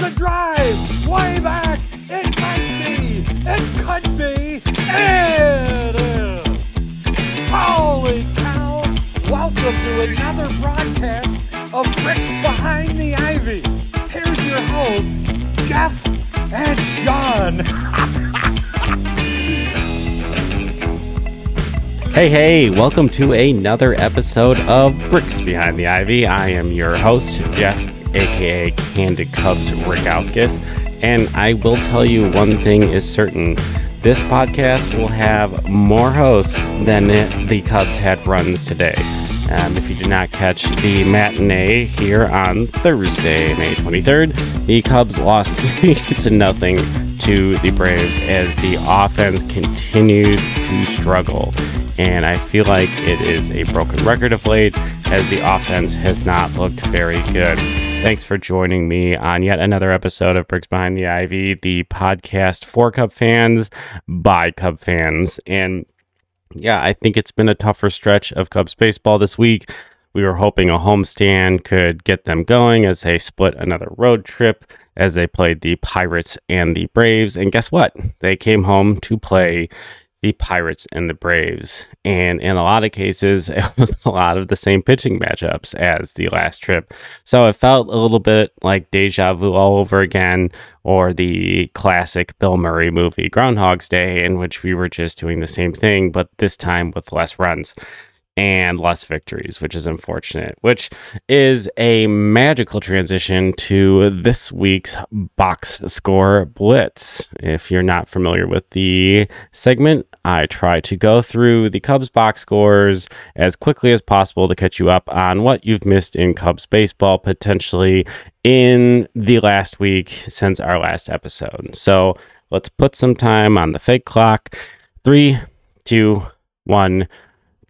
There's a drive way back. It might be. It could be. It is. Holy cow. Welcome to another broadcast of Bricks Behind the Ivy. Here's your host, Jeff and Sean. Hey, welcome to another episode of Bricks Behind the Ivy. I am your host, Jeff, aka Candid Cubs Rickowskis, and I will tell you one thing is certain. This podcast will have more hosts than the Cubs had runs today. If you did not catch the matinee here on Thursday, May 23rd, the Cubs lost 3-0 to the Braves as the offense continued to struggle. And I feel like it is a broken record of late, as the offense has not looked very good. Thanks for joining me on yet another episode of Bricks Behind the Ivy, the podcast for Cub fans, by Cub fans. And yeah, I think it's been a tougher stretch of Cubs baseball this week. We were hoping a homestand could get them going as they split another road trip as they played the Pirates and the Braves. And guess what? They came home to play the Pirates and the Braves. And in a lot of cases, it was a lot of the same pitching matchups as the last trip. So it felt a little bit like deja vu all over again, or the classic Bill Murray movie Groundhog's Day, in which we were just doing the same thing, but this time with less runs and less victories, which is unfortunate, which is a magical transition to this week's box score blitz. If you're not familiar with the segment, I try to go through the Cubs box scores as quickly as possible to catch you up on what you've missed in Cubs baseball, potentially in the last week since our last episode. So let's put some time on the fake clock. 3, 2, 1,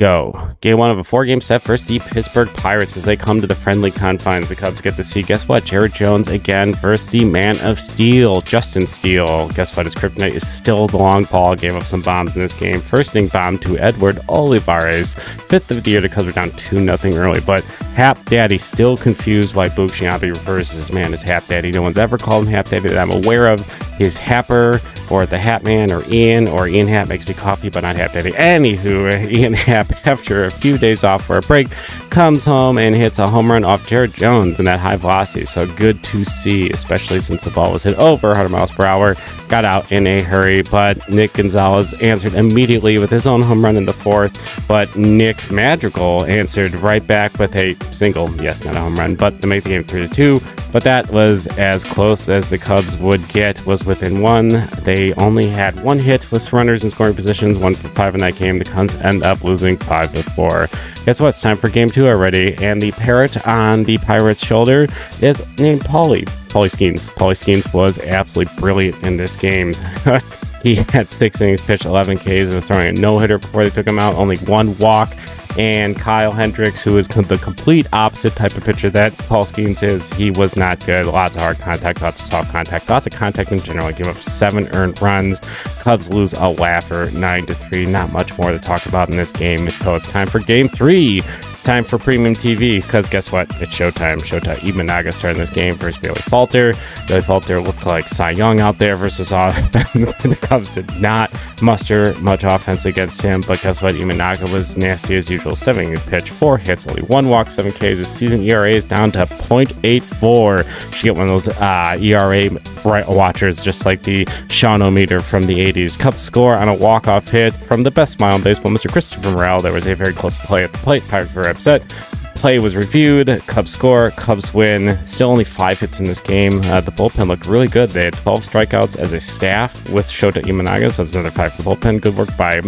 go. Game one of a 4-game set versus the Pittsburgh Pirates as they come to the friendly confines. The Cubs get to see, guess what, Jared Jones again versus the man of steel, Justin Steele. Guess what, his kryptonite is still the long ball. Gave up some bombs in this game. First inning bomb to Edward Olivares, 5th of the year. The Cubs are down 2-0 early, but Hap Daddy still confused why Boog Shiambi refers to his man as Hap Daddy. No one's ever called him Hap Daddy that I'm aware of. He's Happer, or the Hat Man, or Ian Happ makes me coffee, but not Hap Daddy. Anywho, Ian Happ, after a few days off for a break, comes home and hits a home run off Jared Jones in that high velocity. So good to see, especially since the ball was hit over 100 miles per hour. Got out in a hurry, but Nick Gonzales answered immediately with his own home run in the 4th. But Nick Madrigal answered right back with a single. Yes, not a home run, but to make the game 3-2. But that was as close as the Cubs would get, was within one. They only had one hit with runners in scoring positions, 1 for 5 in that game. The Cubs end up losing 5-4. Guess what? It's time for game two already, and the parrot on the Pirates' shoulder is named Paulie Skenes. Paulie Skenes was absolutely brilliant in this game. He had 6 innings pitched, 11 Ks, and was throwing a no-hitter before they took him out. Only 1 walk. And Kyle Hendricks, who is the complete opposite type of pitcher that Paul Skenes is, he was not good. Lots of hard contact, lots of soft contact, lots of contact in general. He gave up 7 earned runs. Cubs lose a laugher, 9-3. Not much more to talk about in this game. So it's time for game 3. Time for premium TV, because guess what? It's showtime. Imanaga starting this game versus Bailey Falter. Bailey Falter looked like Cy Young out there versus offense. The Cubs did not muster much offense against him, but guess what? Imanaga was nasty as usual. 7 innings pitch, 4 hits, only 1 walk, 7 Ks. His season ERA is down to 0.84. Should get one of those ERA watchers, just like the Sean-o-meter from the 80s. Cubs score on a walk-off hit from the best smile in baseball, Mr. Christopher Morell. There was a very close play at the plate. Pirates were upset. Play was reviewed. Cubs score. Cubs win. Still only 5 hits in this game. The bullpen looked really good. They had 12 strikeouts as a staff with Shota Imanaga, so that's another 5 for the bullpen. Good work by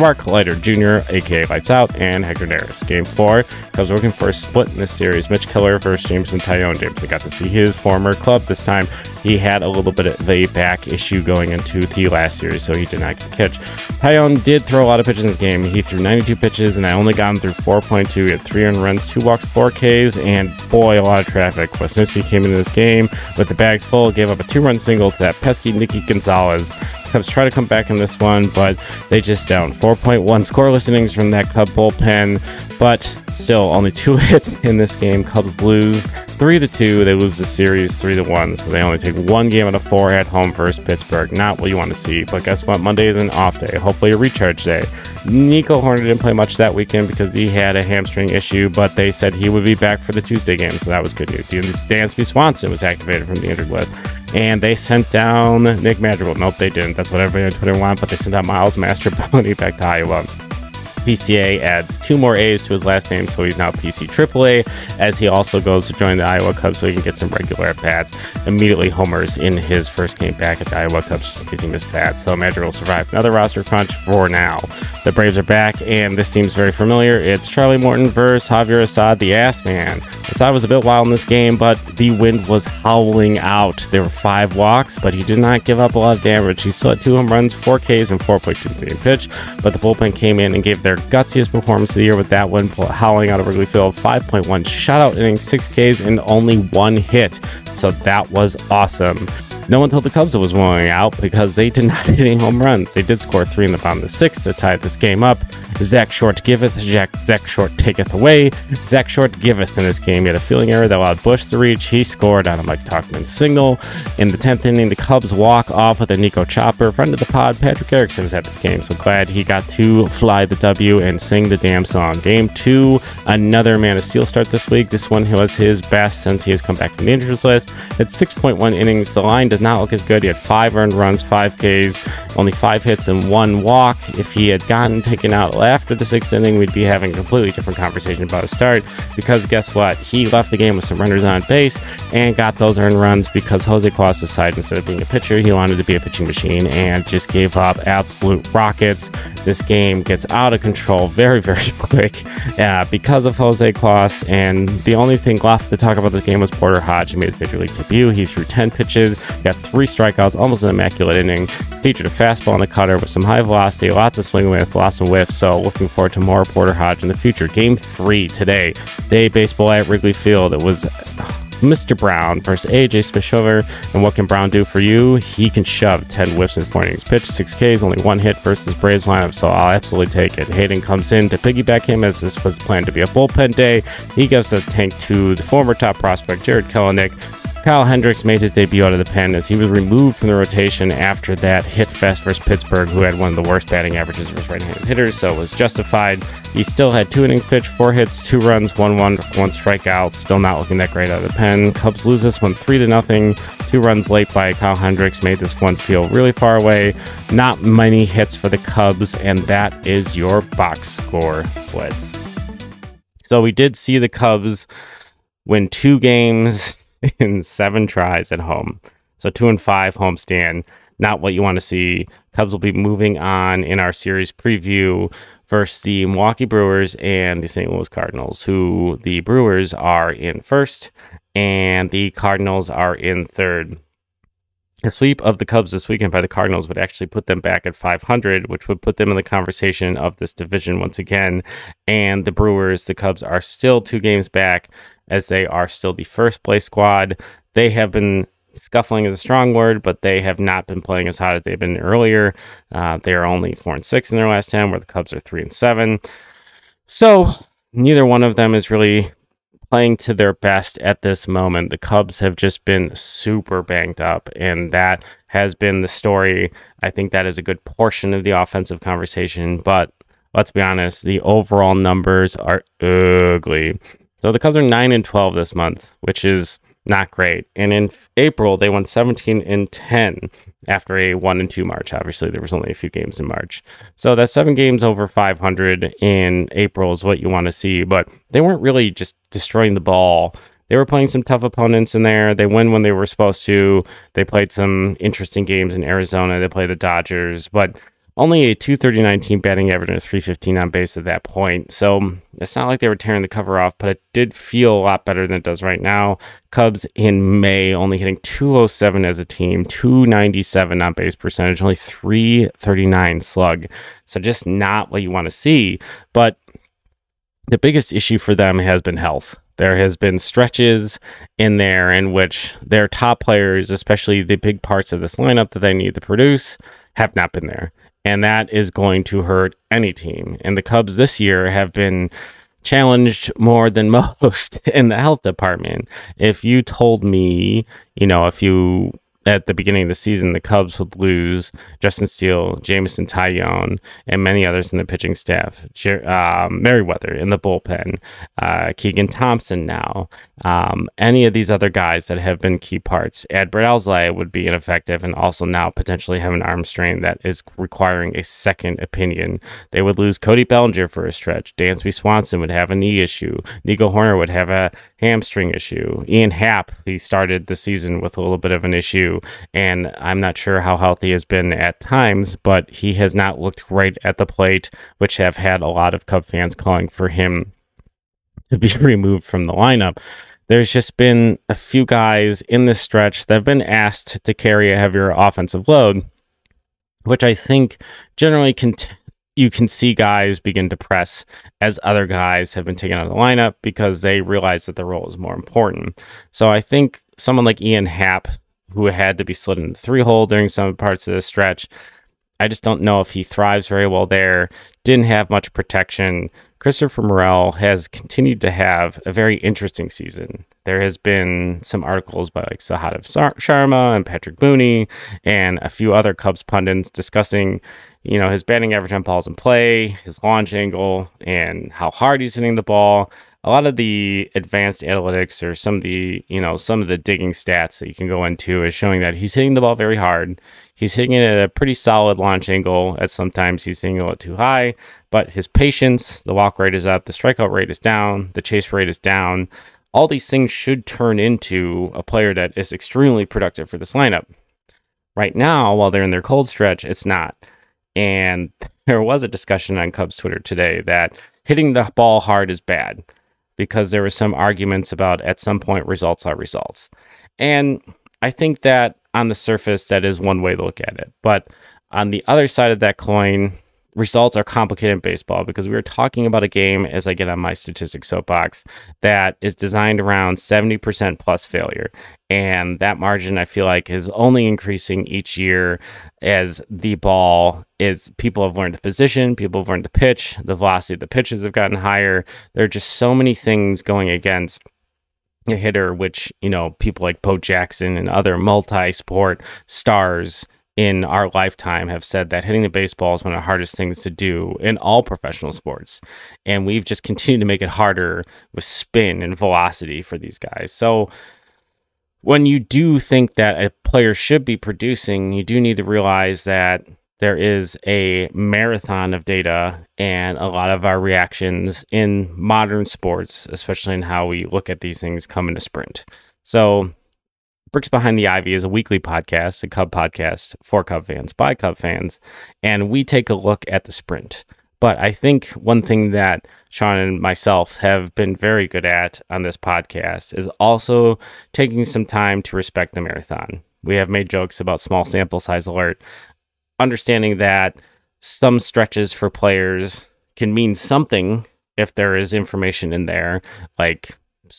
Mark Leiter Jr., a.k.a. Lights Out, and Hector Neris. Game 4. Cubs working for a split in this series. Mitch Keller versus Jameson Taillon. Jameson got to see his former club this time. He had a little bit of a back issue going into the last series, so he did not get the catch. Taillon did throw a lot of pitches in this game. He threw 92 pitches, and I only got him through 4.2. He had 3 earned runs, 2 walks, 4 Ks, and boy, a lot of traffic. Wisniewski came into this game with the bags full, gave up a 2-run single to that pesky Nicky Gonzales. Cubs try to come back in this one, but they just down 4.1 scoreless innings from that Cub bullpen, but still only 2 hits in this game. Cubs lose 3-2. They lose the series 3-1, so they only take 1 game out of 4 at home versus Pittsburgh. Not what you want to see, but guess what? Monday is an off day, hopefully a recharge day. Nico Horner didn't play much that weekend because he had a hamstring issue, but they said he would be back for the Tuesday game, so that was good news. Dansby Swanson was activated from the injured list, and they sent down Nick Madrigal. Nope, they didn't. That's what everybody on Twitter wanted, but they sent out Miles Mastrobouni back to Iowa. PCA adds 2 more A's to his last name, so he's now PC AAA, as he also goes to join the Iowa Cubs so he can get some regular at-bats. Immediately homers in his first game back at the Iowa Cubs, just in case he missed that. So Madrigal survived another roster crunch for now. The Braves are back, and this seems very familiar. It's Charlie Morton versus Javier Assad, the ass man. Assad was a bit wild in this game, but the wind was howling out. There were 5 walks, but he did not give up a lot of damage. He still had 2 home runs, 4 Ks, and 4.2 pitch, but the bullpen came in and gave their gutsiest performance of the year with that one howling out of Wrigleyville. 5.1 shutout innings, 6 Ks, and only 1 hit. So that was awesome. No one told the Cubs it was blowing out because they did not hit any home runs. They did score 3 in the bottom of the 6th to tie this game up. Zach Short giveth, Zach Short taketh away. Zach Short giveth in this game. He had a fielding error that allowed Bush to reach. He scored on a Mike Tauchman signal. In the 10th inning, the Cubs walk off with a Nico Chopper. Friend of the pod, Patrick Erickson was at this game, so glad he got to fly the W and sing the damn song. Game 2, another Man of Steel start this week. This one was his best since he has come back from the injuries list. At 6.1 innings, the line does not look as good. He had 5 earned runs, 5 Ks, only 5 hits, and 1 walk. If he had gotten taken out after the 6th inning, we'd be having a completely different conversation about a start, because guess what? He left the game with some runners on base and got those earned runs because Jose Klaus decided, instead of being a pitcher, he wanted to be a pitching machine and just gave up absolute rockets. This game gets out of control very, very quick because of Jose Klaus, and the only thing left to talk about this game was Porter Hodge. He made his major league debut. He threw 10 pitches, got 3 strikeouts, almost an immaculate inning, featured a fastball and a cutter with some high velocity, lots of swing with, lots of whiffs. So looking forward to more Porter Hodge in the future. Game 3 today, day baseball at Wrigley Field. It was Mr. Brown versus AJ Smith-Shover. And what can Brown do for you? He can shove 10 whiffs in 4 innings pitch, 6 Ks, only 1 hit versus Braves lineup, so I'll absolutely take it. Hayden comes in to piggyback him, as this was planned to be a bullpen day. He gives the tank to the former top prospect, Jared Kelenic. Kyle Hendricks made his debut out of the pen as he was removed from the rotation after that hit fest versus Pittsburgh, who had one of the worst batting averages versus right-handed hitters, so it was justified. He still had 2 innings pitched, 4 hits, 2 runs, 1 strikeout. Still not looking that great out of the pen. Cubs lose this one 3-0. 2 runs late by Kyle Hendricks made this one feel really far away. Not many hits for the Cubs, and that is your box score blitz. So we did see the Cubs win 2 games in 7 tries at home. So 2-5 homestand. Not what you want to see. Cubs will be moving on in our series preview versus the Milwaukee Brewers and the St. Louis Cardinals, who the Brewers are in first and the Cardinals are in third. A sweep of the Cubs this weekend by the Cardinals would actually put them back at 500, which would put them in the conversation of this division once again. And the Brewers, the Cubs are still 2 games back, as they are still the first place squad. They have been scuffling, is a strong word, but they have not been playing as hot as they've been earlier. They are only 4-6 in their last 10, where the Cubs are 3-7. So neither one of them is really playing to their best at this moment. The Cubs have just been super banged up, and that has been the story. I think that is a good portion of the offensive conversation, but let's be honest, the overall numbers are ugly. So the Cubs are 9-12 this month, which is not great. And in April, they won 17-10 after a 1-2 March. Obviously, there was only a few games in March. So that's 7 games over 500 in April is what you want to see. But they weren't really just destroying the ball. They were playing some tough opponents in there. They win when they were supposed to. They played some interesting games in Arizona. They played the Dodgers. But only a .239 team batting average and a .315 on base at that point. So it's not like they were tearing the cover off, but it did feel a lot better than it does right now. Cubs in May only hitting .207 as a team, .297 on base percentage, only .339 slug. So just not what you want to see. But the biggest issue for them has been health. There has been stretches in there in which their top players, especially the big parts of this lineup that they need to produce, have not been there. And that is going to hurt any team. And the Cubs this year have been challenged more than most in the health department. If you told me, you know, if you at the beginning of the season, the Cubs would lose Justin Steele, Jameson Taillon, and many others in the pitching staff, Merriweather in the bullpen, Keegan Thompson now, any of these other guys that have been key parts. Brett Elsley would be ineffective and also now potentially have an arm strain that is requiring a second opinion. They would lose Cody Bellinger for a stretch. Dansby Swanson would have a knee issue. Nico Horner would have a hamstring issue. Ian Happ, he started the season with a little bit of an issue, and I'm not sure how healthy he has been at times, but he has not looked right at the plate, which have had a lot of Cub fans calling for him to be removed from the lineup. There's just been a few guys in this stretch that have been asked to carry a heavier offensive load, which I think generally you can see guys begin to press as other guys have been taken out of the lineup because they realize that the role is more important. So I think someone like Ian Happ, who had to be slid in the three-hole during some parts of the stretch, I just don't know if he thrives very well there. Didn't have much protection. Christopher Morell has continued to have a very interesting season. There has been some articles by like Sahadev Sharma and Patrick Mooney and a few other Cubs pundits discussing, you know, his batting average on balls in play, his launch angle, and how hard he's hitting the ball. A lot of the advanced analytics or some of the, you know, some of the digging stats that you can go into is showing that he's hitting the ball very hard. He's hitting it at a pretty solid launch angle, as sometimes he's hitting a little too high, but his patience, the walk rate is up, the strikeout rate is down, the chase rate is down. All these things should turn into a player that is extremely productive for this lineup. Right now, while they're in their cold stretch, it's not. And there was a discussion on Cubs Twitter today that hitting the ball hard is bad, because there were some arguments about at some point results are results. And I think that on the surface, that is one way to look at it. But on the other side of that coin, results are complicated in baseball because we were talking about a game, as I get on my statistics soapbox, that is designed around 70% plus failure. And that margin, I feel like, is only increasing each year as the ball is, people have learned to position, people have learned to pitch, the velocity of the pitches have gotten higher. There are just so many things going against a hitter, which, you know, people like Bo Jackson and other multi-sport stars in our lifetime have said that hitting the baseball is one of the hardest things to do in all professional sports. And we've just continued to make it harder with spin and velocity for these guys. So when you do think that a player should be producing, you do need to realize that there is a marathon of data, and a lot of our reactions in modern sports, especially in how we look at these things, come in a sprint. So Bricks Behind the Ivy is a weekly podcast, a Cub podcast for Cub fans, by Cub fans, and we take a look at the sprint. But I think one thing that Sean and myself have been very good at on this podcast is also taking some time to respect the marathon. We have made jokes about small sample size alert, understanding that some stretches for players can mean something if there is information in there, like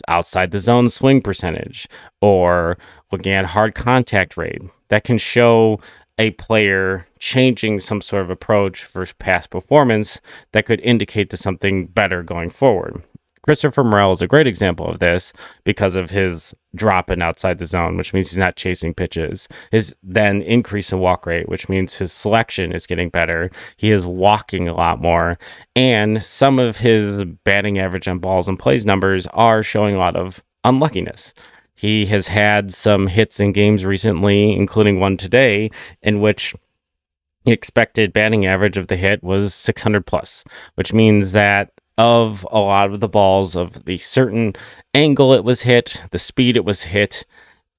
outside the zone swing percentage or looking at hard contact rate that can show a player changing some sort of approach for past performance that could indicate to something better going forward. Christopher Morell is a great example of this because of his drop in outside the zone, which means he's not chasing pitches. His then increase in walk rate, which means his selection is getting better. He is walking a lot more. And some of his batting average on balls and plays numbers are showing a lot of unluckiness. He has had some hits in games recently, including one today, in which the expected batting average of the hit was 600 plus, which means that of a lot of the balls, of the certain angle it was hit, the speed it was hit,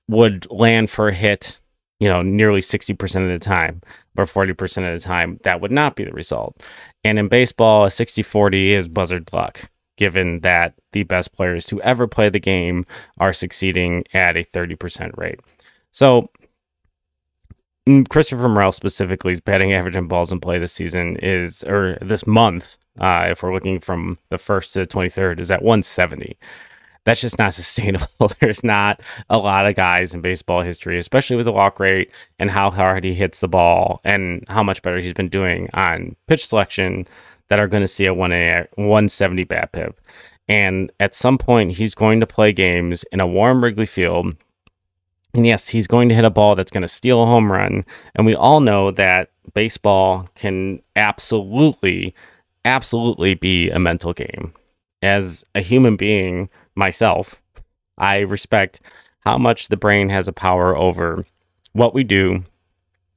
would land for a hit, you know, nearly 60% of the time or 40% of the time, that would not be the result. And in baseball, a 60-40 is buzzard luck, given that the best players to ever play the game are succeeding at a 30% rate. So Christopher Morell specifically's batting average on balls in play this season is, or this month, if we're looking from the 1st to the 23rd, is at 170. that's just not sustainable. There's not a lot of guys in baseball history, especially with the walk rate and how hard he hits the ball and how much better he's been doing on pitch selection, that are going to see a 170 BABIP. And at some point, he's going to play games in a warm Wrigley Field. And yes, he's going to hit a ball that's going to steal a home run. And we all know that baseball can absolutely, absolutely be a mental game. As a human being myself, I respect how much the brain has a power over what we do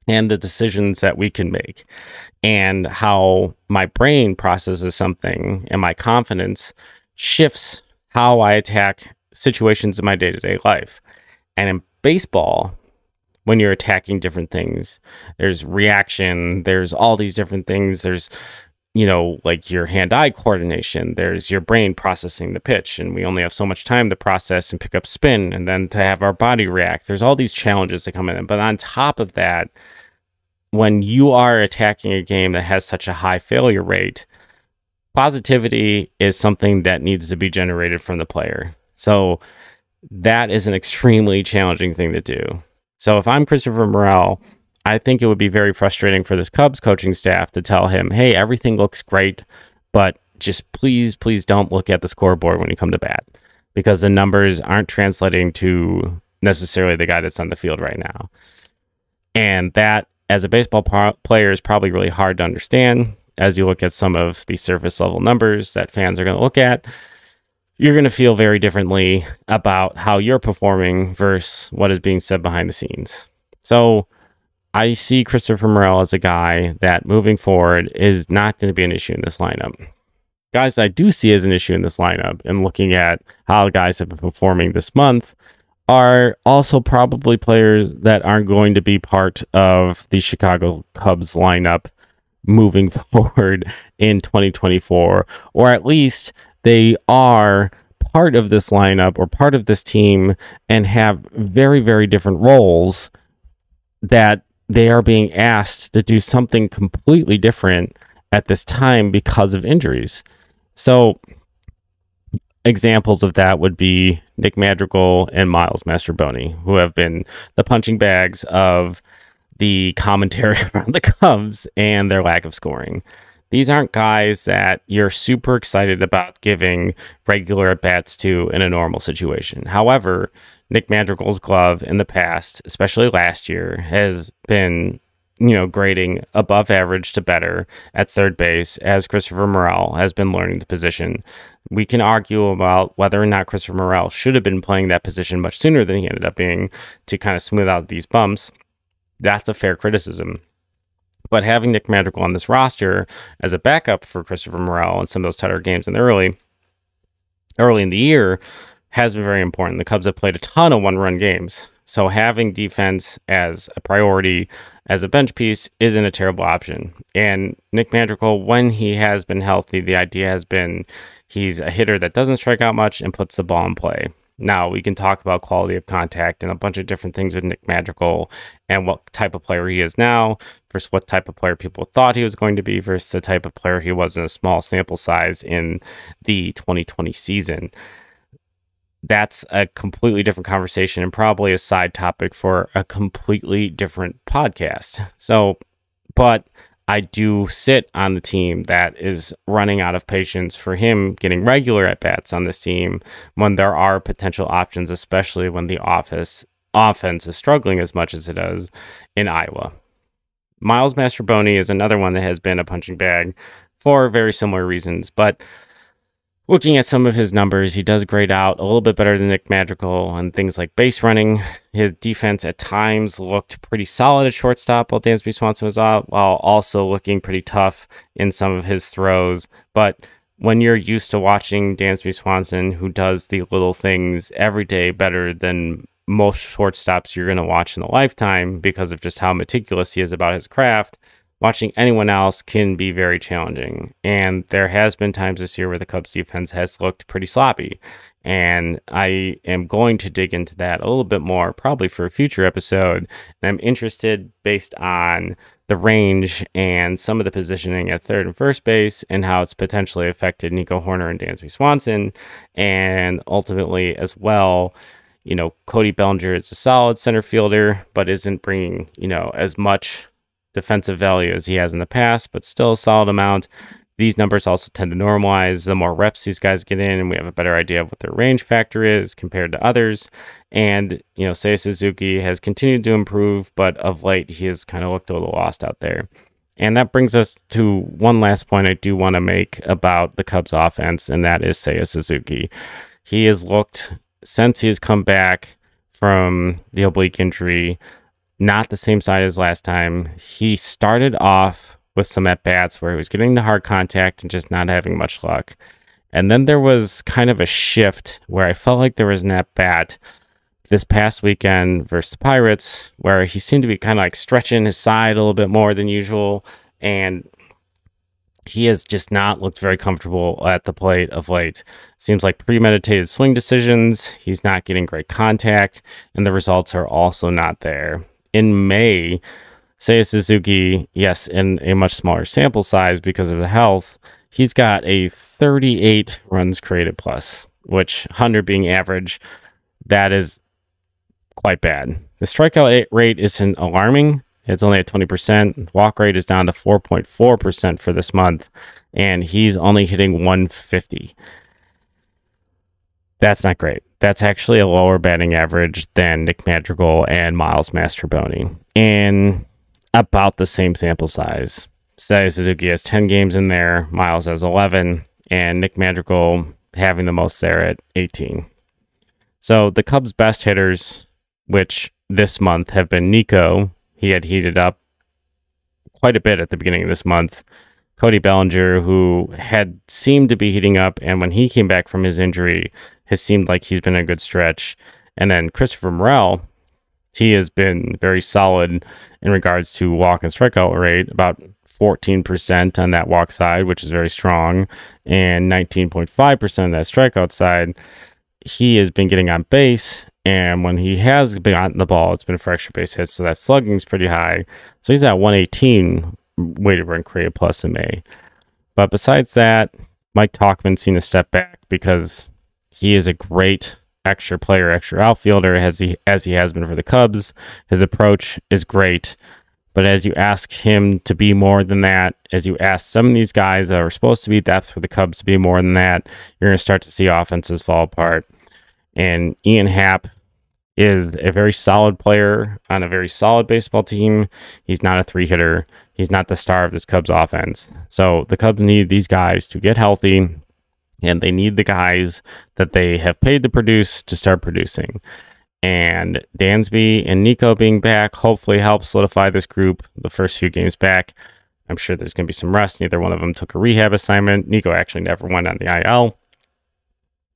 and the decisions that we can make, and how my brain processes something and my confidence shifts how I attack situations in my day-to-day life. And in baseball, when you're attacking different things, there's reaction, there's all these different things, there's, you know, like your hand-eye coordination, there's your brain processing the pitch, and we only have so much time to process and pick up spin and then to have our body react. There's all these challenges that come in. But on top of that, when you are attacking a game that has such a high failure rate, positivity is something that needs to be generated from the player. So that is an extremely challenging thing to do. So if I'm Christopher Morell, I think it would be very frustrating for this Cubs coaching staff to tell him, hey, everything looks great, but just please, please don't look at the scoreboard when you come to bat, because the numbers aren't translating to necessarily the guy that's on the field right now. And that, as a baseball player, is probably really hard to understand as you look at some of the surface level numbers that fans are going to look at. You're going to feel very differently about how you're performing versus what is being said behind the scenes. So I see Christopher Morell as a guy that moving forward is not going to be an issue in this lineup. Guys that I do see as an issue in this lineup, and looking at how the guys have been performing this month, are also probably players that aren't going to be part of the Chicago Cubs lineup moving forward in 2024, or at least they are part of this lineup or part of this team and have very, very different roles, that they are being asked to do something completely different at this time because of injuries. So examples of that would be Nick Madrigal and Miles Mastrobouni, who have been the punching bags of the commentary around the Cubs and their lack of scoring. These aren't guys that you're super excited about giving regular at-bats to in a normal situation. However, Nick Madrigal's glove in the past, especially last year, has been, you know, grading above average to better at third base as Christopher Morell has been learning the position. We can argue about whether or not Christopher Morell should have been playing that position much sooner than he ended up being to kind of smooth out these bumps. That's a fair criticism. But having Nick Madrigal on this roster as a backup for Christopher Morell in some of those tighter games in the early in the year has been very important. The Cubs have played a ton of one-run games, so having defense as a priority as a bench piece isn't a terrible option. And Nick Madrigal, when he has been healthy, the idea has been he's a hitter that doesn't strike out much and puts the ball in play. Now, we can talk about quality of contact and a bunch of different things with Nick Madrigal and what type of player he is now versus what type of player people thought he was going to be versus the type of player he was in a small sample size in the 2020 season. That's a completely different conversation and probably a side topic for a completely different podcast. So, but I do sit on the team that is running out of patience for him getting regular at-bats on this team when there are potential options, especially when the offense is struggling as much as it does in Iowa. Miles Mastrobouni is another one that has been a punching bag for very similar reasons, but looking at some of his numbers, he does grade out a little bit better than Nick Madrigal on things like base running. His defense at times looked pretty solid at shortstop while Dansby Swanson was out, while also looking pretty tough in some of his throws. But when you're used to watching Dansby Swanson, who does the little things every day better than most shortstops you're going to watch in a lifetime because of just how meticulous he is about his craft, watching anyone else can be very challenging. And there has been times this year where the Cubs defense has looked pretty sloppy. And I am going to dig into that a little bit more, probably for a future episode. And I'm interested, based on the range and some of the positioning at third and first base and how it's potentially affected Nico Horner and Dansby Swanson. And ultimately as well, you know, Cody Bellinger is a solid center fielder, but isn't bringing, you know, as much defensive value as he has in the past, but still a solid amount. These numbers also tend to normalize the more reps these guys get in, and we have a better idea of what their range factor is compared to others. And, you know, Seiya Suzuki has continued to improve, but of late he has kind of looked a little lost out there. And that brings us to one last point I do want to make about the Cubs offense, and that is Seiya Suzuki. He has looked, since he has come back from the oblique injury, not the same side as last time. He started off with some at-bats where he was getting the hard contact and just not having much luck. And then there was kind of a shift where I felt like there was an at-bat this past weekend versus the Pirates where he seemed to be kind of like stretching his side a little bit more than usual. And he has just not looked very comfortable at the plate of late. Seems like premeditated swing decisions. He's not getting great contact, and the results are also not there. In May, Seiya Suzuki, yes, in a much smaller sample size because of the health, he's got a 38 runs created plus, which 100 being average, that is quite bad. The strikeout rate isn't alarming. It's only at 20%. The walk rate is down to 4.4% for this month, and he's only hitting 150. That's not great. That's actually a lower batting average than Nick Madrigal and Miles Mastrobouni. And about the same sample size. Seiya Suzuki has 10 games in there, Miles has 11, and Nick Madrigal having the most there at 18. So the Cubs' best hitters, which this month have been Nico, he had heated up quite a bit at the beginning of this month, Cody Bellinger, who had seemed to be heating up, and when he came back from his injury, it seemed like he's been in a good stretch, and then Christopher Morell. He has been very solid in regards to walk and strikeout rate, about 14% on that walk side, which is very strong, and 19.5% of that strikeout side. He has been getting on base, and when he has been on the ball, it's been for extra base hits, so that slugging is pretty high. So he's at 118 weighted run created plus in May. But besides that, Mike Tauchman's seen a step back because he is a great extra player, extra outfielder, as he has been for the Cubs. His approach is great, but as you ask him to be more than that, as you ask some of these guys that are supposed to be depth for the Cubs to be more than that, you're going to start to see offenses fall apart. And Ian Happ is a very solid player on a very solid baseball team. He's not a three-hitter. He's not the star of this Cubs offense. So the Cubs need these guys to get healthy, and they need the guys that they have paid to produce to start producing. And Dansby and Nico being back hopefully helps solidify this group the first few games back. I'm sure there's going to be some rest. Neither one of them took a rehab assignment. Nico actually never went on the IL.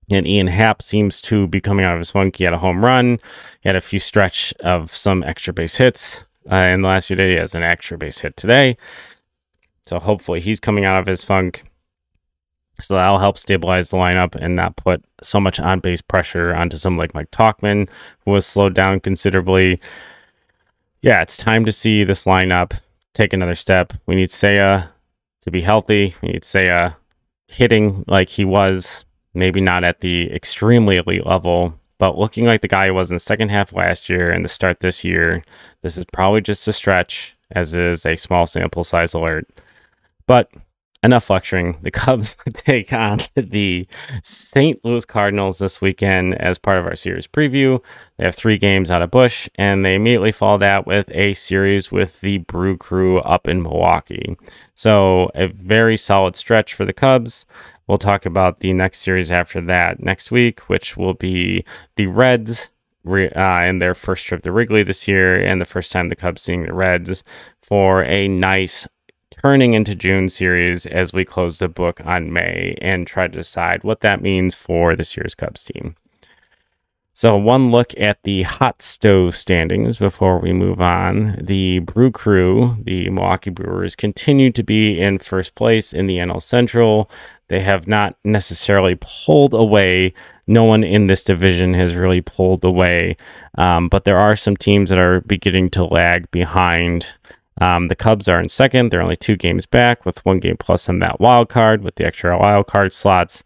And Ian Happ seems to be coming out of his funk. He had a home run. He had a few stretch of some extra base hits. In the last few days, he has an extra base hit today. So hopefully he's coming out of his funk. So that'll help stabilize the lineup and not put so much on-base pressure onto someone like Mike Tauchman, who was slowed down considerably. Yeah, it's time to see this lineup take another step. We need Seiya to be healthy. We need Seiya hitting like he was, maybe not at the extremely elite level, but looking like the guy he was in the second half last year and the start this year. This is probably just a stretch, as it is a small sample size alert. But enough lecturing. The Cubs take on the St. Louis Cardinals this weekend as part of our series preview. They have 3 games out of Busch, and they immediately follow that with a series with the Brew Crew up in Milwaukee. So a very solid stretch for the Cubs. We'll talk about the next series after that next week, which will be the Reds in their first trip to Wrigley this year, and the first time the Cubs seeing the Reds for a nice turning into June series as we close the book on May and try to decide what that means for this year's Cubs team. So one look at the hot stove standings before we move on. The Brew Crew, the Milwaukee Brewers, continue to be in first place in the NL Central. They have not necessarily pulled away. No one in this division has really pulled away, but there are some teams that are beginning to lag behind The Cubs are in second. They're only 2 games back with 1 game plus on that wild card with the extra wild card slots.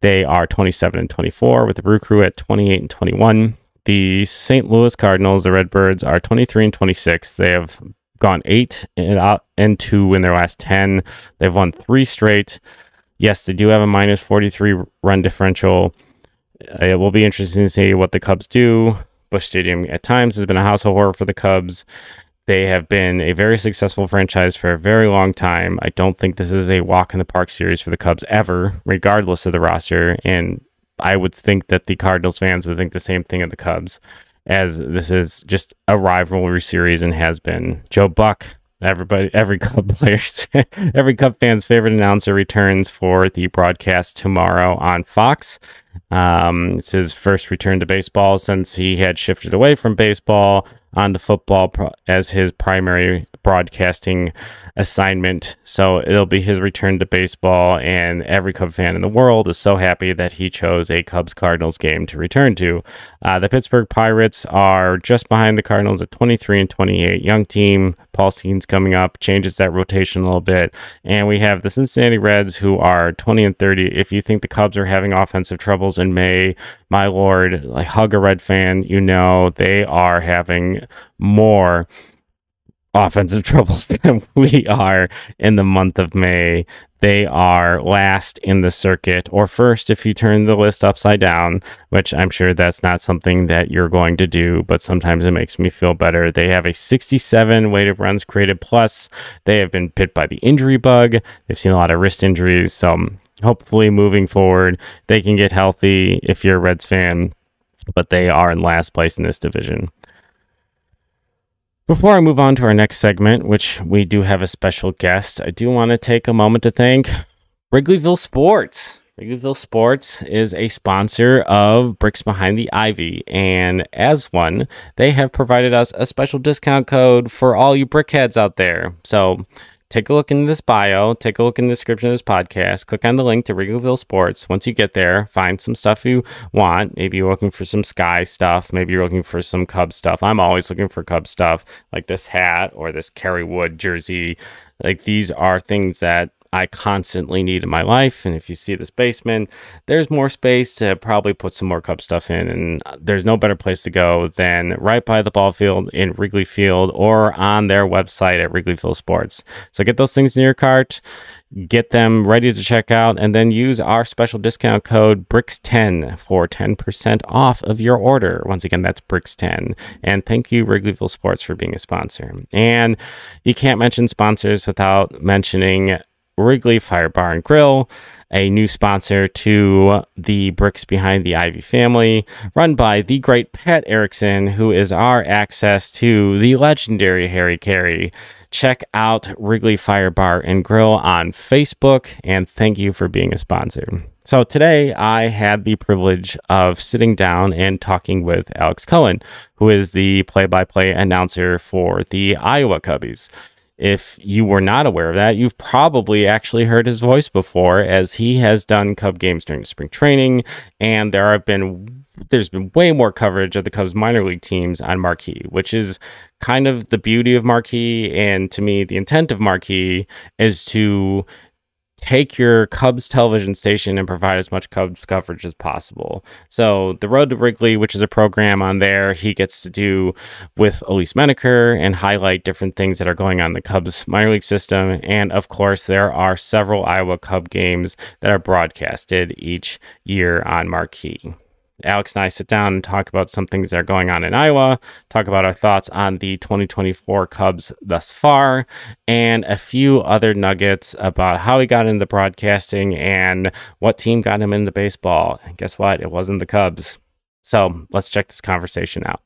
They are 27 and 24 with the Brew Crew at 28 and 21. The St. Louis Cardinals, the Redbirds, are 23 and 26. They have gone 8-2 in their last 10. They've won 3 straight. Yes, they do have a minus 43 run differential. It will be interesting to see what the Cubs do. Busch Stadium at times has been a house of horror for the Cubs. They have been a very successful franchise for a very long time. I don't think this is a walk in the park series for the Cubs ever, regardless of the roster. And I would think that the Cardinals fans would think the same thing of the Cubs, as this is just a rivalry series and has been. Joe Buck, every Cub players, every Cub fan's favorite announcer, returns for the broadcast tomorrow on Fox. It's his first return to baseball since he had shifted away from baseball onto football as his primary broadcasting assignment. So it'll be his return to baseball, and every Cub fan in the world is so happy that he chose a Cubs-Cardinals game to return to. The Pittsburgh Pirates are just behind the Cardinals at 23 and 28. Young team, Paul Skenes coming up, changes that rotation a little bit. And we have the Cincinnati Reds, who are 20 and 30. If you think the Cubs are having offensive troubles in May, my lord, like, hug a Red fan, you know they are having more offensive troubles than we are in the month of May. They are last in the circuit, or first if you turn the list upside down, which I'm sure that's not something that you're going to do, but sometimes it makes me feel better. They have a 67 weighted runs created plus. They have been bit by the injury bug. They've seen a lot of wrist injuries, so hopefully moving forward they can get healthy if you're a Reds fan, but they are in last place in this division. Before I move on to our next segment, which we do have a special guest, I do want to take a moment to thank Wrigleyville Sports. Wrigleyville Sports is a sponsor of Bricks Behind the Ivy, and as one, they have provided us a special discount code for all you brickheads out there. So take a look in this bio, take a look in the description of this podcast, click on the link to Wrigleyville Sports. Once you get there, find some stuff you want. Maybe you're looking for some Sky stuff. Maybe you're looking for some Cub stuff. I'm always looking for Cub stuff, like this hat or this Kerry Wood jersey. Like, these are things that I constantly need in my life. And if you see this basement, there's more space to probably put some more Cub stuff in, and there's no better place to go than right by the ball field in Wrigley Field, or on their website at Wrigleyville Sports. So get those things in your cart, get them ready to check out, and then use our special discount code BRICKS10 for 10% off of your order. Once again, that's BRICKS10. And thank you, Wrigleyville Sports, for being a sponsor. And you can't mention sponsors without mentioning Wrigley Fire Bar and Grill, a new sponsor to the Bricks Behind the Ivy family, run by the great Pat Erickson, who is our access to the legendary Harry Carey. Check out Wrigley Fire Bar and Grill on Facebook, and thank you for being a sponsor. So today I had the privilege of sitting down and talking with Alex Cohen, who is the play-by-play announcer for the Iowa Cubbies. If you were not aware of that, you've probably actually heard his voice before, as he has done Cub games during spring training, and there's been way more coverage of the Cubs minor league teams on Marquee, which is kind of the beauty of Marquee. And to me, the intent of Marquee is to take your Cubs television station and provide as much Cubs coverage as possible. So the Road to Wrigley, which is a program on there, he gets to do with Elise Menaker and highlight different things that are going on in the Cubs minor league system. And of course, there are several Iowa Cub games that are broadcasted each year on Marquee. Alex and I sit down and talk about some things that are going on in Iowa, talk about our thoughts on the 2024 Cubs thus far, and a few other nuggets about how he got into broadcasting and what team got him into baseball. And guess what? It wasn't the Cubs. So let's check this conversation out.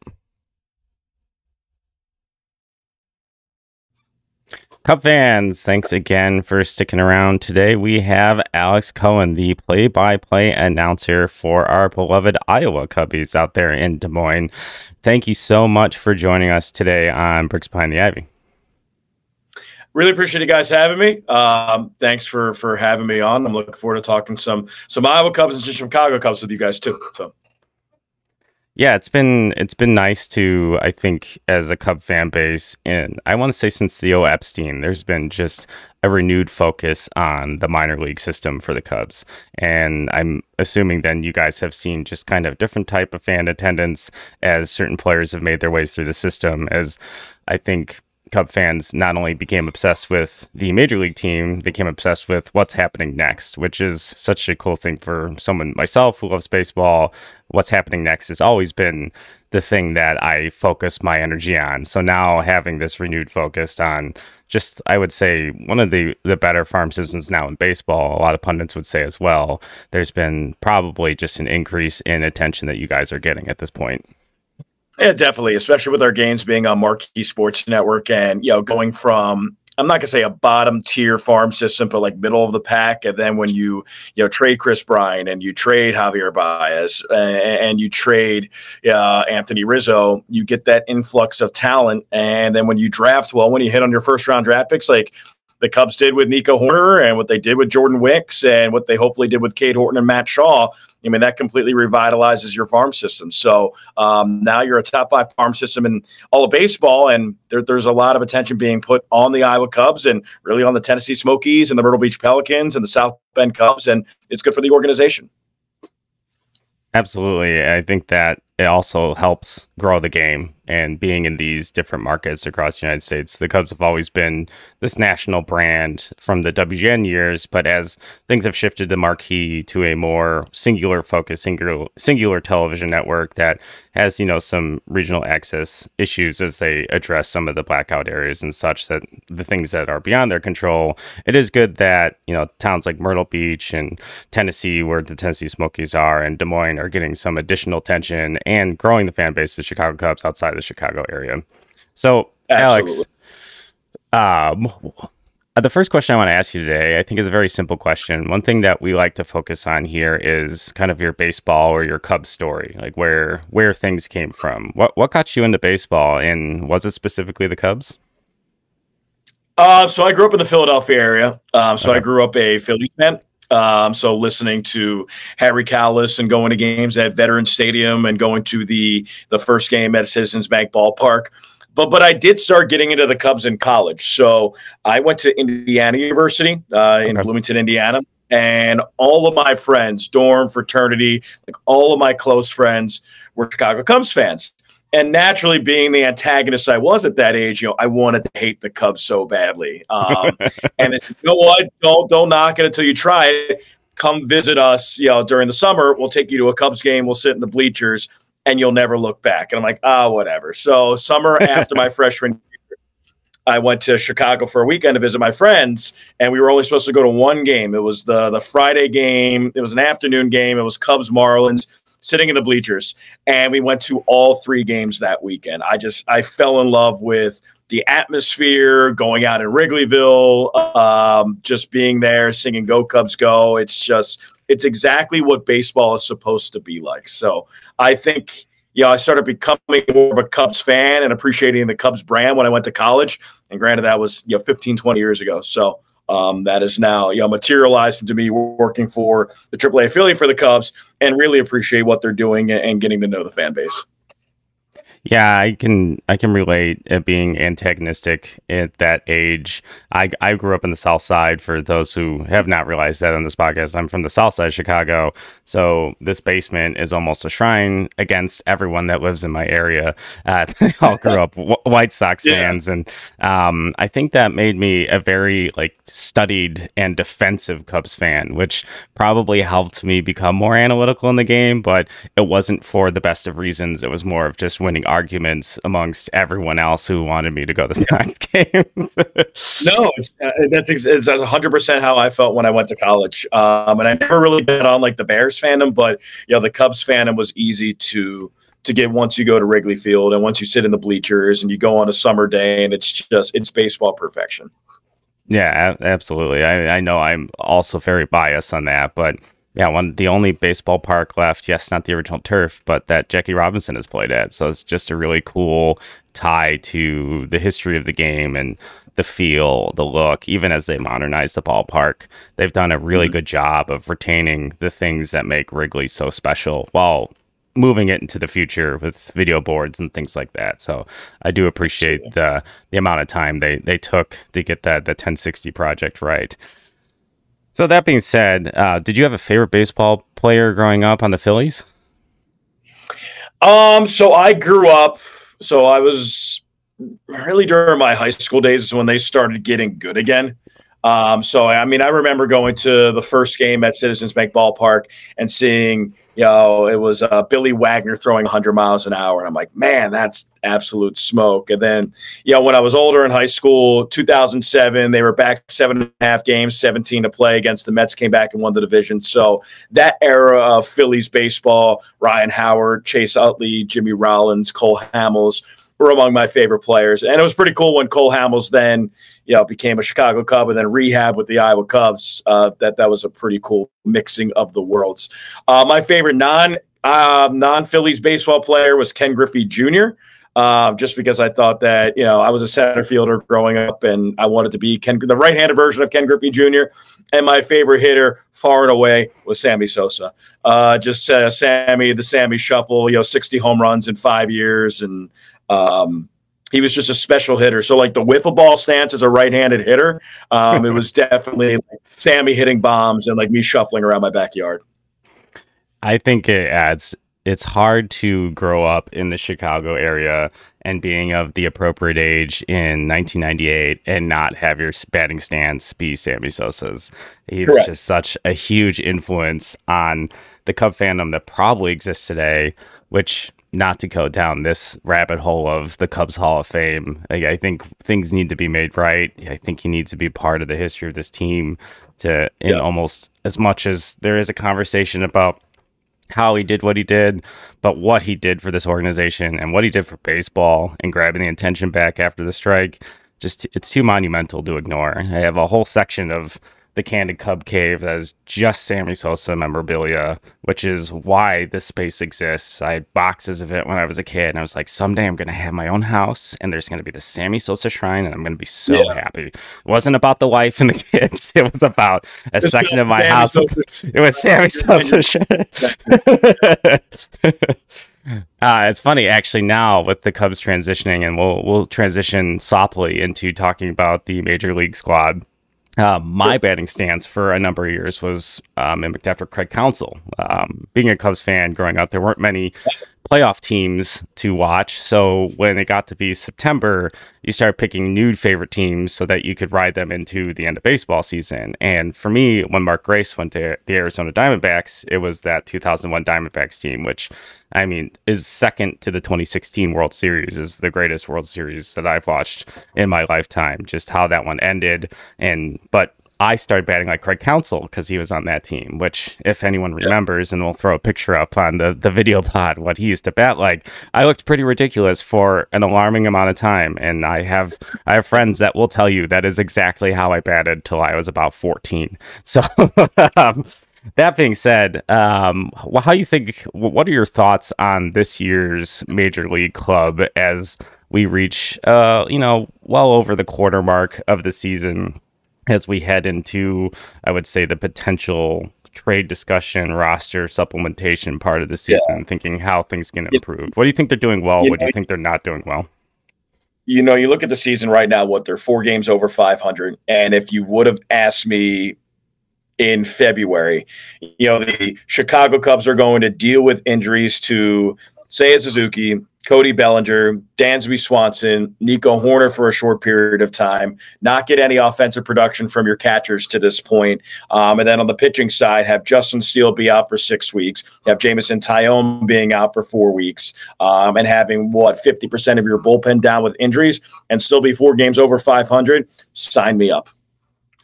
Cub fans, thanks again for sticking around. Today we have Alex Cohen, the play-by-play announcer for our beloved Iowa Cubbies out there in Des Moines. Thank you so much for joining us today on Bricks Behind the Ivy. Really appreciate you guys having me. Thanks for having me on. I'm looking forward to talking some Iowa Cubs and some Chicago Cubs with you guys too. So. Yeah, it's been nice to, I think, as a Cub fan base, and I want to say since Theo Epstein, there's been just a renewed focus on the minor league system for the Cubs. And I'm assuming then you guys have seen just kind of different type of fan attendance as certain players have made their ways through the system, as I think Cub fans not only became obsessed with the major league team, they became obsessed with what's happening next, which is such a cool thing for someone myself who loves baseball. What's happening next has always been the thing that I focus my energy on. So now having this renewed focus on just, I would say, one of the better farm systems now in baseball, a lot of pundits would say as well, there's been probably just an increase in attention that you guys are getting at this point. Yeah, definitely, especially with our games being on Marquee Sports Network and, you know, going from, I'm not going to say a bottom tier farm system, but like middle of the pack. And then when you trade Chris Bryant and you trade Javier Baez and you trade Anthony Rizzo, you get that influx of talent. And then when you draft well, when you hit on your first round draft picks, like the Cubs did with Nico Horner and what they did with Jordan Wicks and what they hopefully did with Cade Horton and Matt Shaw, I mean, that completely revitalizes your farm system. So now you're a top-5 farm system in all of baseball, and there's a lot of attention being put on the Iowa Cubs and really on the Tennessee Smokies and the Myrtle Beach Pelicans and the South Bend Cubs, and it's good for the organization. Absolutely. I think that it also helps grow the game, and being in these different markets across the United States, the Cubs have always been this national brand from the WGN years, but as things have shifted the Marquee to a more singular focus, singular television network that has, you know, some regional access issues as they address some of the blackout areas and such, that the things that are beyond their control, it is good that, you know, towns like Myrtle Beach and Tennessee, where the Tennessee Smokies are, and Des Moines are getting some additional attention and growing the fan base of the Chicago Cubs outside of the Chicago area. So, absolutely. Alex, the first question I want to ask you today, I think, is a very simple question. One thing that we like to focus on here is kind of your baseball or your Cubs story, like where things came from. What got you into baseball, and was it specifically the Cubs? So I grew up in the Philadelphia area. I grew up a Phillies fan. So listening to Harry Cowles and going to games at Veterans Stadium and going to the first game at Citizens Bank Ballpark. But I did start getting into the Cubs in college. So I went to Indiana University in Bloomington, Indiana. And all of my friends, dorm, fraternity, like all of my close friends were Chicago Cubs fans. And naturally, being the antagonist I was at that age, you know, I wanted to hate the Cubs so badly. And it's, you know what? Don't knock it until you try it. Come visit us, you know, during the summer. We'll take you to a Cubs game. We'll sit in the bleachers, and you'll never look back. And I'm like, ah, whatever. So summer after my freshman year, I went to Chicago for a weekend to visit my friends, and we were only supposed to go to one game. It was the Friday game. It was an afternoon game. It was Cubs Marlins. Sitting in the bleachers, and we went to all three games that weekend. I fell in love with the atmosphere, going out in Wrigleyville, just being there, singing "Go Cubs Go." It's exactly what baseball is supposed to be like. So I think, you know, I started becoming more of a Cubs fan and appreciating the Cubs brand when I went to college. And granted, that was, you know, 15, 20 years ago. So that is now, you know, materialized into me working for the AAA affiliate for the Cubs, and really appreciate what they're doing and getting to know the fan base. Yeah, I can relate at being antagonistic at that age. I grew up in the South Side. For those who have not realized that on this podcast, I'm from the South Side of Chicago. So this basement is almost a shrine against everyone that lives in my area. They all grew up White Sox fans. Yeah. And I think that made me a very like studied and defensive Cubs fan, which probably helped me become more analytical in the game, but it wasn't for the best of reasons. It was more of just winning arguments amongst everyone else who wanted me to go to Sox games. No, that's 100% how I felt when I went to college. And I never really been on like the Bears fandom, but you know, the Cubs fandom was easy to get once you go to Wrigley Field and once you sit in the bleachers and you go on a summer day, and it's baseball perfection. Yeah, absolutely. I know I'm also very biased on that, but yeah, the only baseball park left, yes, not the original turf, but that Jackie Robinson has played at. So it's just a really cool tie to the history of the game and the feel, the look. Even as they modernize the ballpark, they've done a really good job of retaining the things that make Wrigley so special while moving it into the future with video boards and things like that. So I do appreciate the amount of time they took to get that the 1060 project right. So that being said, did you have a favorite baseball player growing up on the Phillies? So I grew up, so I was really during my high school days is when they started getting good again. So, I mean, I remember going to the first game at Citizens Bank Ballpark and seeing, you know, it was Billy Wagner throwing 100 miles an hour. And I'm like, man, that's absolute smoke. And then, you know, when I was older in high school, 2007, they were back 7.5 games, 17 to play against the Mets, came back and won the division. So that era of Phillies baseball, Ryan Howard, Chase Utley, Jimmy Rollins, Cole Hamels were among my favorite players. And it was pretty cool when Cole Hamels then, you know, became a Chicago Cub and then rehab with the Iowa Cubs. That was a pretty cool mixing of the worlds. My favorite non-Phillies baseball player was Ken Griffey Jr., just because I thought that, you know, I was a center fielder growing up and I wanted to be the right-handed version of Ken Griffey Jr. And my favorite hitter far and away was Sammy Sosa. Sammy, the Sammy Shuffle, you know, 60 home runs in 5 years, and he was just a special hitter. So like the wiffle ball stance as a right-handed hitter, it was definitely like Sammy hitting bombs and like me shuffling around my backyard. I think it adds, it's hard to grow up in the Chicago area and being of the appropriate age in 1998 and not have your batting stance be Sammy Sosa's. He was just such a huge influence on the Cub fandom that probably exists today, which, not to go down this rabbit hole of the Cubs Hall of Fame, I think things need to be made right. I think he needs to be part of the history of this team to, in almost as much as there is a conversation about how he did what he did, but what he did for this organization and what he did for baseball and grabbing the attention back after the strike, just it's too monumental to ignore. I have a whole section of the Candid Cub Cave that is just Sammy Sosa memorabilia, which is why this space exists. I had boxes of it when I was a kid, and I was like, someday I'm going to have my own house, and there's going to be the Sammy Sosa shrine, and I'm going to be so happy. It wasn't about the wife and the kids. It was about a section of my Sammy house. It was Sammy Sosa shrine. It's funny, actually, now with the Cubs transitioning, and we'll transition softly into talking about the Major League squad. My batting stance for a number of years was mimicked after Craig Counsell. Being a Cubs fan growing up, there weren't many playoff teams to watch. So when it got to be September, you started picking new favorite teams so that you could ride them into the end of baseball season. And for me, when Mark Grace went to the Arizona Diamondbacks, it was that 2001 Diamondbacks team, which, I mean, is second to the 2016 World Series, is the greatest World Series that I've watched in my lifetime, just how that one ended. And, but I started batting like Craig Counsell because he was on that team, which, if anyone remembers, and we'll throw a picture up on the video pod, what he used to bat like, I looked pretty ridiculous for an alarming amount of time. And I have friends that will tell you that is exactly how I batted till I was about 14. So that being said, how you think? What are your thoughts on this year's Major League club as we reach, you know, well over the quarter mark of the season? As we head into, I would say, the potential trade discussion, roster supplementation part of the season, thinking how things can improve. What do you think they're doing well? What do you think they're not doing well? You know, you look at the season right now, what, they're 4 games over 500. And if you would have asked me in February, you know, the Chicago Cubs are going to deal with injuries to Seiya Suzuki, Cody Bellinger, Dansby Swanson, Nico Horner for a short period of time, not get any offensive production from your catchers to this point. And then on the pitching side, have Justin Steele be out for 6 weeks, have Jameson Taillon being out for 4 weeks, and having, what, 50% of your bullpen down with injuries and still be 4 games over 500, sign me up.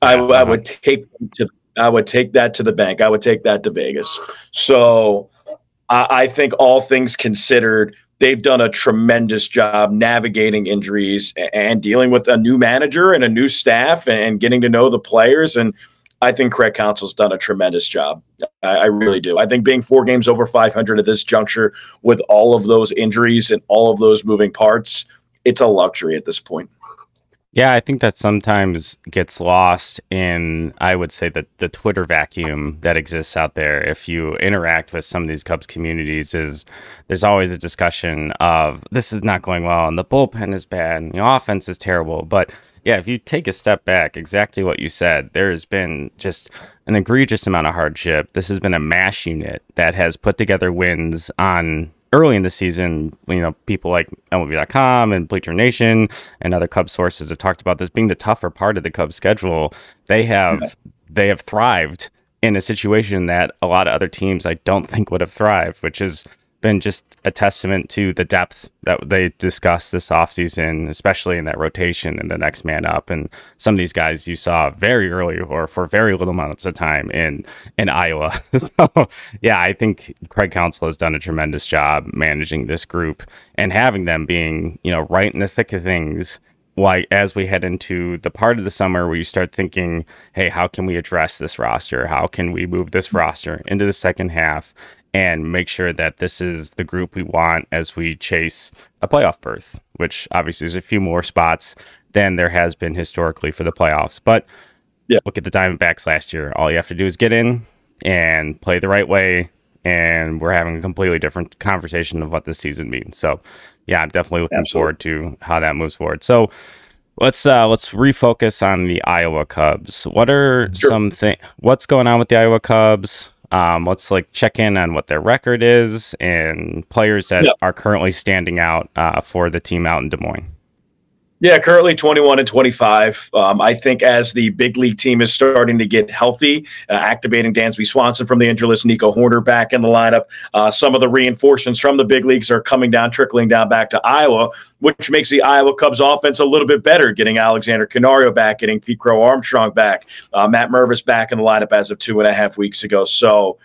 I would take to, I would take that to the bank. I would take that to Vegas. So I think all things considered, they've done a tremendous job navigating injuries and dealing with a new manager and a new staff and getting to know the players. And I think Craig Counsell's done a tremendous job. I really do. I think being 4 games over 500 at this juncture with all of those injuries and all of those moving parts, it's a luxury at this point. Yeah, I think that sometimes gets lost in, I would say, that the Twitter vacuum that exists out there. If you interact with some of these Cubs communities, is there's always a discussion of this is not going well, and the bullpen is bad, and the offense is terrible. But yeah, if you take a step back, exactly what you said, there has been just an egregious amount of hardship. This has been a mash unit that has put together wins on early in the season. You know, people like MLB.com and Bleacher Nation and other Cubs sources have talked about this being the tougher part of the Cubs schedule. They have thrived in a situation that a lot of other teams I don't think would have thrived, which has been just a testament to the depth that they discussed this offseason, especially in that rotation and the next man up. And some of these guys you saw very early or for very little amounts of time in Iowa. So yeah, I think Craig Counsell has done a tremendous job managing this group and having them being, you know, right in the thick of things. Like as we head into the part of the summer where you start thinking, hey, how can we address this roster? How can we move this roster into the second half and make sure that this is the group we want as we chase a playoff berth, which obviously is a few more spots than there has been historically for the playoffs. But yeah, look at the Diamondbacks last year. All you have to do is get in and play the right way, and we're having a completely different conversation of what this season means. So yeah, I'm definitely looking forward to how that moves forward. So let's refocus on the Iowa Cubs. What are some things? What's going on with the Iowa Cubs? Let's like check in on what their record is and players that are currently standing out for the team out in Des Moines. Yeah, currently 21-25. I think as the big league team is starting to get healthy, activating Dansby Swanson from the injury list, Nico Horner back in the lineup, some of the reinforcements from the big leagues are coming down, trickling down back to Iowa, which makes the Iowa Cubs offense a little bit better, getting Alexander Canario back, getting Pete Crow Armstrong back, Matt Mervis back in the lineup as of 2.5 weeks ago. So,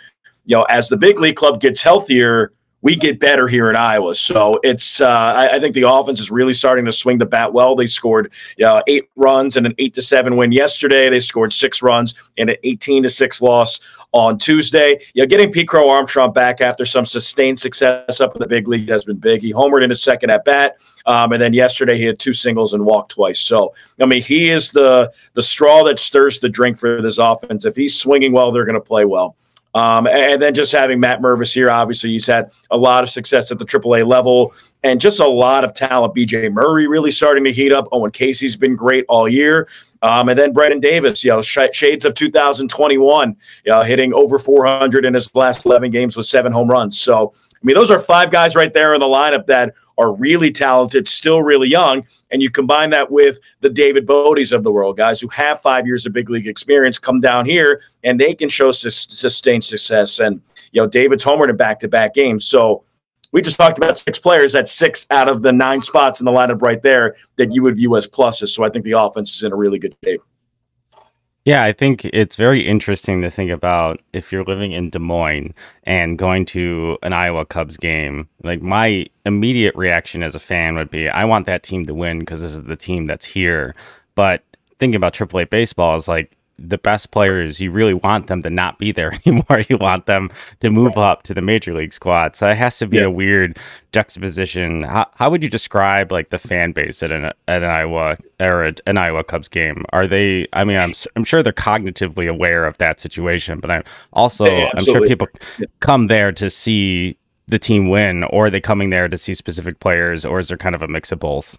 you know, as the big league club gets healthier, we get better here in Iowa. So it's I think the offense is really starting to swing the bat well. They scored 8 runs in an 8-7 win yesterday. They scored 6 runs in an 18-6 loss on Tuesday. You know, getting Pete Crow Armstrong back after some sustained success up in the big league has been big. He homered in his second at bat, and then yesterday he had 2 singles and walked twice. So, I mean, he is the straw that stirs the drink for this offense. If he's swinging well, they're going to play well. And then just having Matt Mervis here, obviously he's had a lot of success at the AAA level and just a lot of talent. B.J. Murray really starting to heat up. Owen Casey's been great all year. And then Brennan Davis, you know, shades of 2021, you know, hitting over 400 in his last 11 games with 7 home runs. So, I mean, those are 5 guys right there in the lineup that are really talented, still really young, and you combine that with the David Bodies of the world, guys who have 5 years of big league experience come down here, and they can show sustained success. And, you know, David's homered in back-to-back games. So we just talked about 6 players. That's 6 out of the 9 spots in the lineup right there that you would view as pluses. So I think the offense is in a really good shape. Yeah, I think it's very interesting to think about if you're living in Des Moines and going to an Iowa Cubs game. Like, my immediate reaction as a fan would be, I want that team to win because this is the team that's here. But thinking about AAA baseball is like, the best players, you really want them to not be there anymore. You want them to move up to the major league squad. So it has to be a weird juxtaposition. How would you describe like the fan base at an Iowa or an Iowa Cubs game? Are they? I mean, I'm sure they're cognitively aware of that situation, but I'm sure people come there to see the team win, or are they coming there to see specific players, or is there kind of a mix of both?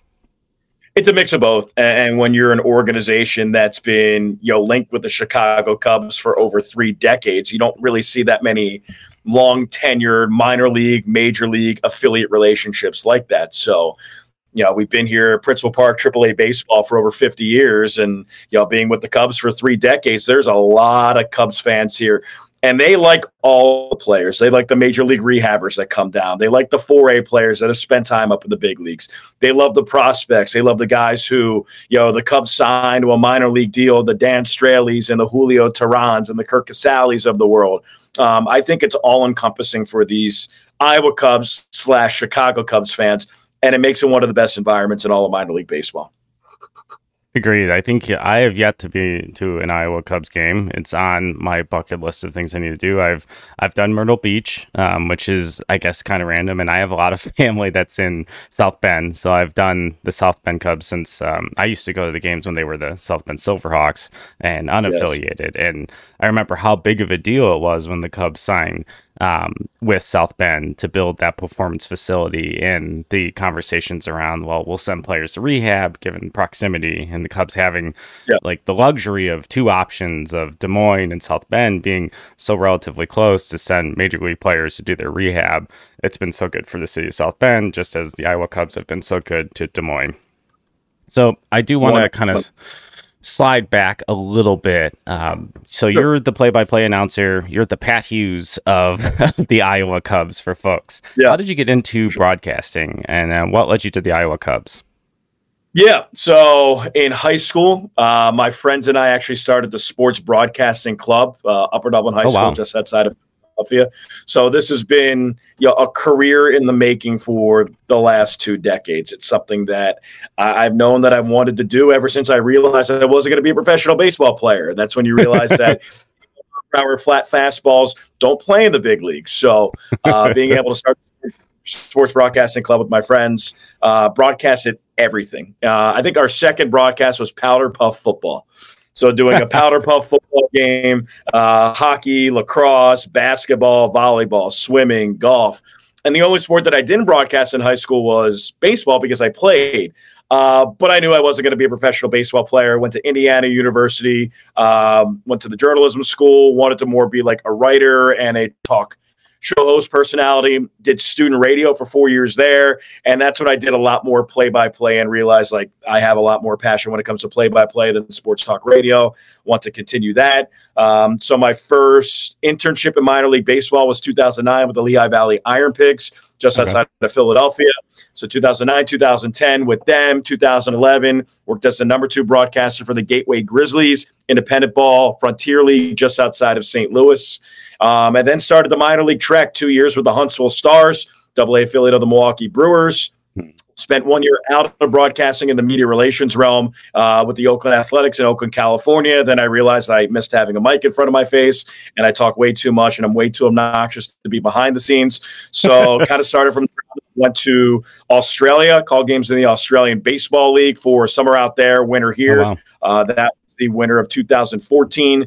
It's a mix of both, and when you're an organization that's been, you know, linked with the Chicago Cubs for over 3 decades, you don't really see that many long-tenured minor league, major league affiliate relationships like that. So, you know, we've been here at Principal Park AAA baseball for over 50 years, and, you know, being with the Cubs for 3 decades, there's a lot of Cubs fans here. And they like all the players. They like the major league rehabbers that come down. They like the 4A players that have spent time up in the big leagues. They love the prospects. They love the guys who, you know, the Cubs signed to a minor league deal, the Dan Straleys and the Julio Terrans and the Kirk Casales of the world. I think it's all-encompassing for these Iowa Cubs / Chicago Cubs fans, and it makes it one of the best environments in all of minor league baseball. Agreed. I think I have yet to be to an Iowa Cubs game. It's on my bucket list of things I need to do. I've done Myrtle Beach, which is, I guess, kind of random. And I have a lot of family that's in South Bend. So I've done the South Bend Cubs since I used to go to the games when they were the South Bend Silverhawks and unaffiliated. Yes. And I remember how big of a deal it was when the Cubs signed with South Bend to build that performance facility, and the conversations around, well, we'll send players to rehab given proximity, and the Cubs having like the luxury of two options of Des Moines and South Bend being so relatively close to send major league players to do their rehab. It's been so good for the city of South Bend, just as the Iowa Cubs have been so good to Des Moines. So I do want to kind of slide back a little bit. So you're the play-by-play announcer. You're the Pat Hughes of the Iowa Cubs for folks. Yeah. How did you get into broadcasting, and what led you to the Iowa Cubs? Yeah. So in high school, my friends and I actually started the Sports Broadcasting Club, Upper Dublin High School, just outside of Philadelphia. So this has been a career in the making for the last 2 decades. It's something that I've known that I wanted to do ever since I realized I wasn't going to be a professional baseball player. That's when you realize that our flat fastballs don't play in the big leagues. So being able to start Sports Broadcasting Club with my friends, broadcasted everything. I think our second broadcast was Powder Puff football. So doing a powder puff football game, hockey, lacrosse, basketball, volleyball, swimming, golf. And the only sport that I didn't broadcast in high school was baseball because I played. But I knew I wasn't going to be a professional baseball player. Went to Indiana University, went to the journalism school, wanted to more be like a writer and a talk show host personality. Did student radio for 4 years there, and that's when I did a lot more play-by-play and realized like I have a lot more passion when it comes to play-by-play than sports talk radio. Want to continue that. So my first internship in minor league baseball was 2009 with the Lehigh Valley Iron Pigs, just outside of Philadelphia. So 2009, 2010 with them, 2011 worked as the #2 broadcaster for the Gateway Grizzlies, independent ball, Frontier League, just outside of St. Louis. And then started the minor league trek, 2 years with the Huntsville Stars, AA affiliate of the Milwaukee Brewers. Spent 1 year out of broadcasting in the media relations realm with the Oakland Athletics in Oakland, California. Then I realized I missed having a mic in front of my face, and I talk way too much, and I'm way too obnoxious to be behind the scenes. So kind of started from there. Went to Australia, called games in the Australian Baseball League for summer out there, winter here. Oh, wow. That the winter of 2014,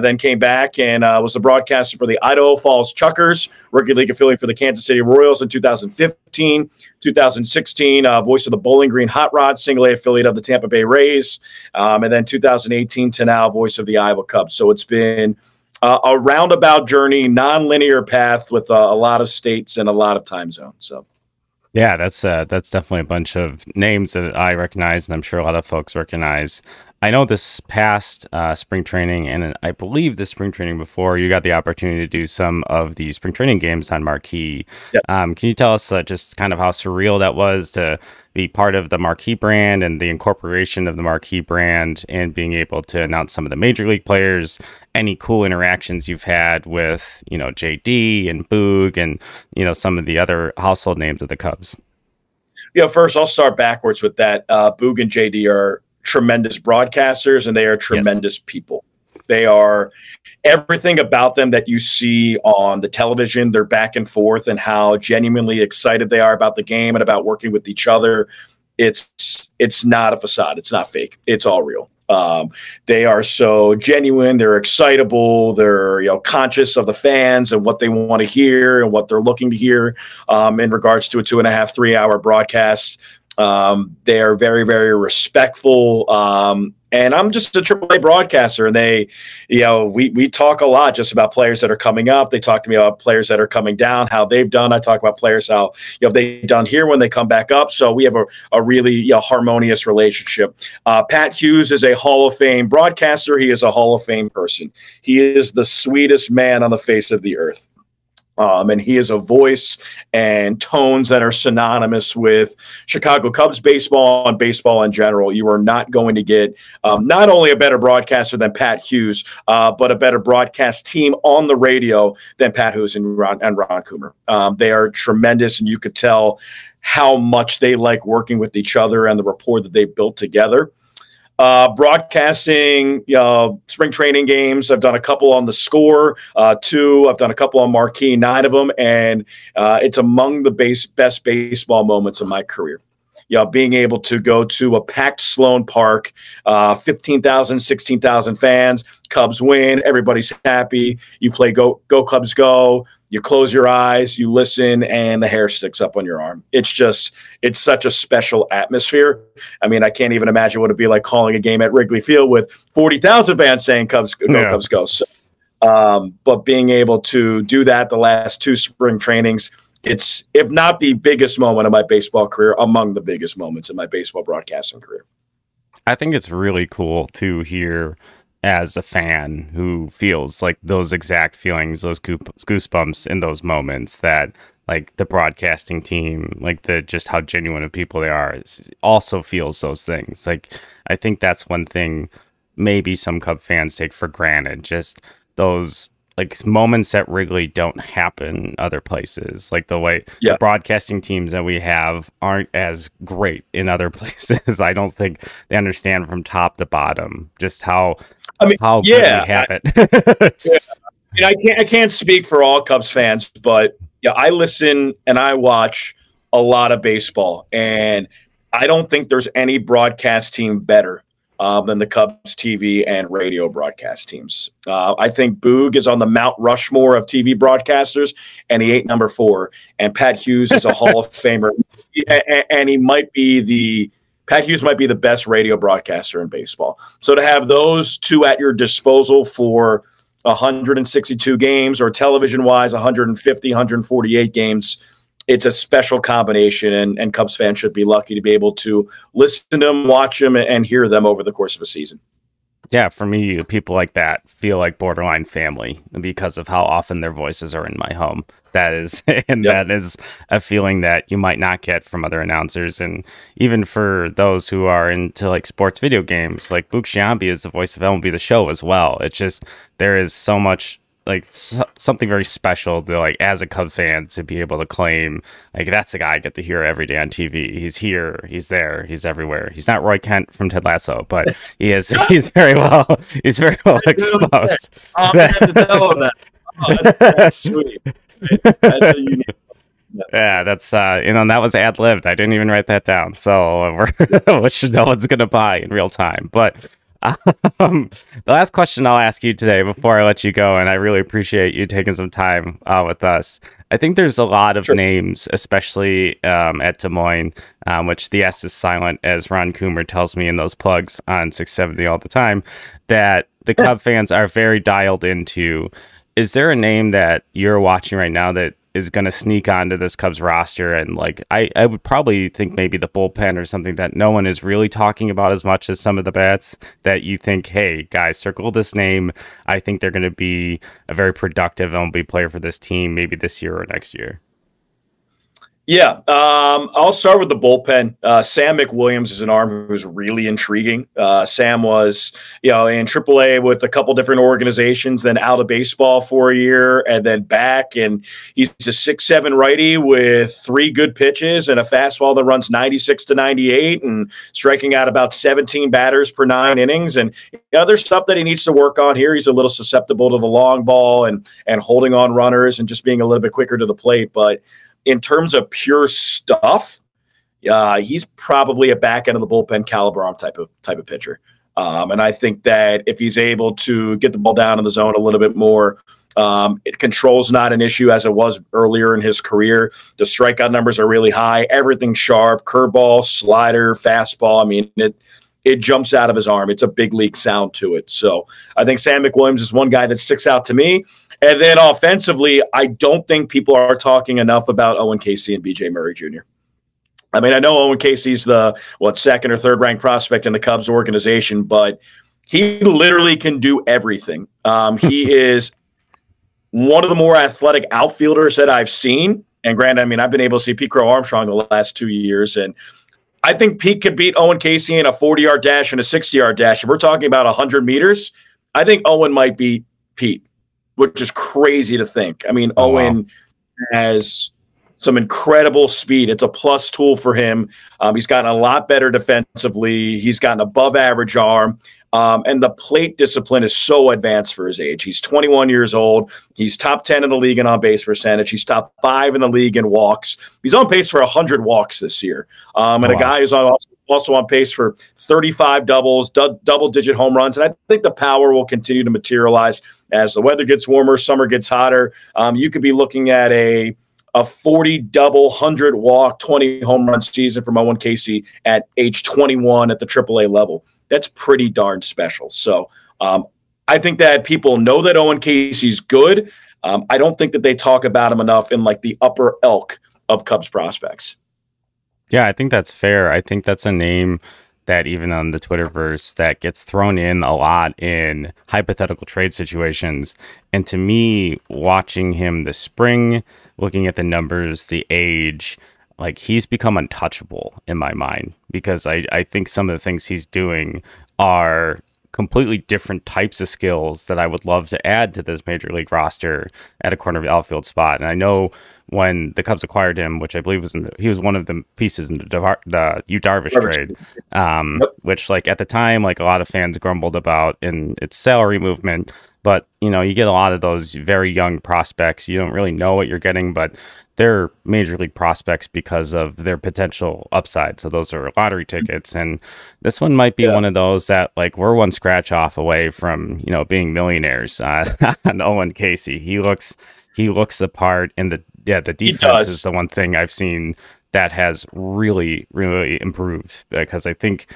then came back and was the broadcaster for the Idaho Falls Chuckers, rookie league affiliate for the Kansas City Royals in 2015, 2016, voice of the Bowling Green Hot Rods, single A affiliate of the Tampa Bay Rays, and then 2018 to now, voice of the Iowa Cubs. So it's been a roundabout journey, non-linear path with a lot of states and a lot of time zones. So. Yeah, that's definitely a bunch of names that I recognize, and I'm sure a lot of folks recognize. I know this past spring training, and I believe the spring training before, you got the opportunity to do some of the spring training games on Marquee. Yep. Can you tell us just kind of how surreal that was to be part of the Marquee brand and the incorporation of the Marquee brand and being able to announce some of the major league players, any cool interactions you've had with, JD and Boog and, some of the other household names of the Cubs? Yeah, first I'll start backwards with that. Boog and JD are tremendous broadcasters, and they are tremendous people. They are everything about them that you see on the television, their back and forth and how genuinely excited they are about the game and about working with each other. It's not a facade. It's not fake. It's all real. They are so genuine. They're excitable. They're conscious of the fans and what they want to hear and what they're looking to hear in regards to a 2.5-3 hour broadcast. They are very, very respectful. And I'm just a AAA broadcaster, and they, we talk a lot just about players that are coming up. They talk to me about players that are coming down, how they've done. I talk about players, how, they've done here when they come back up. So we have a really harmonious relationship. Pat Hughes is a Hall of Fame broadcaster. He is a Hall of Fame person. He is the sweetest man on the face of the earth. And he is a voice and tones that are synonymous with Chicago Cubs baseball and baseball in general. You are not going to get not only a better broadcaster than Pat Hughes, but a better broadcast team on the radio than Pat Hughes and Ron Coomer. They are tremendous, and you could tell how much they like working with each other and the rapport that they built together. Broadcasting spring training games. I've done a couple on The Score, two. I've done a couple on Marquee, 9 of them. And it's among the best baseball moments of my career. You know, being able to go to a packed Sloan Park, 15,000, 16,000 fans, Cubs win, everybody's happy. You play Go Cubs Go. You close your eyes, you listen, and the hair sticks up on your arm. It's just, it's such a special atmosphere. I mean, I can't even imagine what it'd be like calling a game at Wrigley Field with 40,000 fans saying Cubs Go, yeah. Cubs Go. So, but being able to do that the last 2 spring trainings, it's, if not the biggest moment of my baseball career, among the biggest moments in my baseball broadcasting career. I think it's really cool to hear as a fan who feels like those exact feelings, those goosebumps in those moments, that like the broadcasting team, like the, just how genuine of people they are, also feels those things. Like, I think that's one thing maybe some Cub fans take for granted, just those like moments at Wrigley don't happen other places. Like the way the broadcasting teams that we have aren't as great in other places. I don't think they understand from top to bottom just how, I mean, how good we have it. Yeah. I can't speak for all Cubs fans, but yeah, I listen and I watch a lot of baseball, and I don't think there's any broadcast team better than the Cubs TV and radio broadcast teams. I think Boog is on the Mount Rushmore of TV broadcasters, and he ain't #4. And Pat Hughes is a Hall of Famer, and he might be the Pat Hughes might be the best radio broadcaster in baseball. So to have those 2 at your disposal for 162 games, or television-wise 150, 148 games, it's a special combination, and Cubs fans should be lucky to be able to listen to them, watch them, and hear them over the course of a season. Yeah, for me, people like that feel like borderline family because of how often their voices are in my home. That is, and that is a feeling that you might not get from other announcers. And even for those who are into like sports video games, like Boog Sciambi is the voice of MLB The Show as well. It's just, there is so much, like something very special to, like, as a Cub fan, to be able to claim, like, that's the guy I get to hear every day on TV. He's here, he's there, he's everywhere. He's not Roy Kent from Ted Lasso, but he is. He's very well exposed. Oh, I have to tell him that. Oh, that's sweet. That's a unique. Yeah, that's you know, that was ad libbed. I didn't even write that down. So no one's gonna buy in real time, but. The last question I'll ask you today before I let you go, and I really appreciate you taking some time with us. I think there's a lot of names, especially at Des Moines, which the S is silent, as Ron Coomer tells me in those plugs on 670 all the time, that the Cub fans are very dialed into. Is there a name that you're watching right now that is going to sneak onto this Cubs roster? And like, I would probably think maybe the bullpen or something that no one is really talking about as much as some of the bats that you think, hey guys, circle this name. I think they're going to be a very productive MLB player for this team, maybe this year or next year. Yeah. I'll start with the bullpen. Sam McWilliams is an arm who's really intriguing. Sam was, you know, in AAA with a couple different organizations, then out of baseball for a year and then back. And he's a 6'7" righty with 3 good pitches and a fastball that runs 96 to 98, and striking out about 17 batters per 9 innings. And other stuff that he needs to work on here. He's a little susceptible to the long ball and holding on runners and just being a little bit quicker to the plate. But in terms of pure stuff, he's probably a back end of the bullpen caliber arm type of pitcher. And I think that if he's able to get the ball down in the zone a little bit more, control's not an issue as it was earlier in his career. The strikeout numbers are really high. Everything's sharp, curveball, slider, fastball. I mean, it jumps out of his arm. It's a big league sound to it. So I think Sam McWilliams is one guy that sticks out to me. And then offensively, I don't think people are talking enough about Owen Casey and B.J. Murray Jr. I mean, I know Owen Casey's the, what, 2nd or 3rd ranked prospect in the Cubs organization, but he literally can do everything. He is one of the more athletic outfielders that I've seen. And granted, I mean, I've been able to see Pete Crow Armstrong the last 2 years, and I think Pete could beat Owen Casey in a 40-yard dash and a 60-yard dash. If we're talking about 100 meters, I think Owen might beat Pete, which is crazy to think. I mean, Owen has some incredible speed. It's a plus tool for him. He's gotten a lot better defensively. He's got an above average arm. And the plate discipline is so advanced for his age. He's 21 years old. He's top 10 in the league in on-base percentage. He's top 5 in the league in walks. He's on pace for 100 walks this year. A guy who's also on pace for 35 doubles, double-digit home runs. And I think the power will continue to materialize as the weather gets warmer, summer gets hotter. You could be looking at a 40 double, 100 walk, 20 home run season from Owen Casey at age 21 at the AAA level. That's pretty darn special. So I think that people know that Owen Casey's good. I don't think that they talk about him enough in like the upper elk of Cubs prospects. Yeah, I think that's fair. I think that's a name that even on the Twitterverse that gets thrown in a lot in hypothetical trade situations. And to me, watching him this spring, looking at the numbers, the age, like he's become untouchable in my mind because I think some of the things he's doing are completely different types of skills that I would love to add to this major league roster at a corner of the outfield spot. And I know when the Cubs acquired him, which I believe was he was one of the pieces in the Yu Darvish trade, which like at the time, like a lot of fans grumbled about in its salary movement. But, you know, you get a lot of those very young prospects. You don't really know what you're getting, but they're major league prospects because of their potential upside. So those are lottery tickets. And this one might be one of those that like we're one scratch off away from, you know, being millionaires on Owen Casey. He looks the part, and the defense is the one thing I've seen that has really, really improved, because I think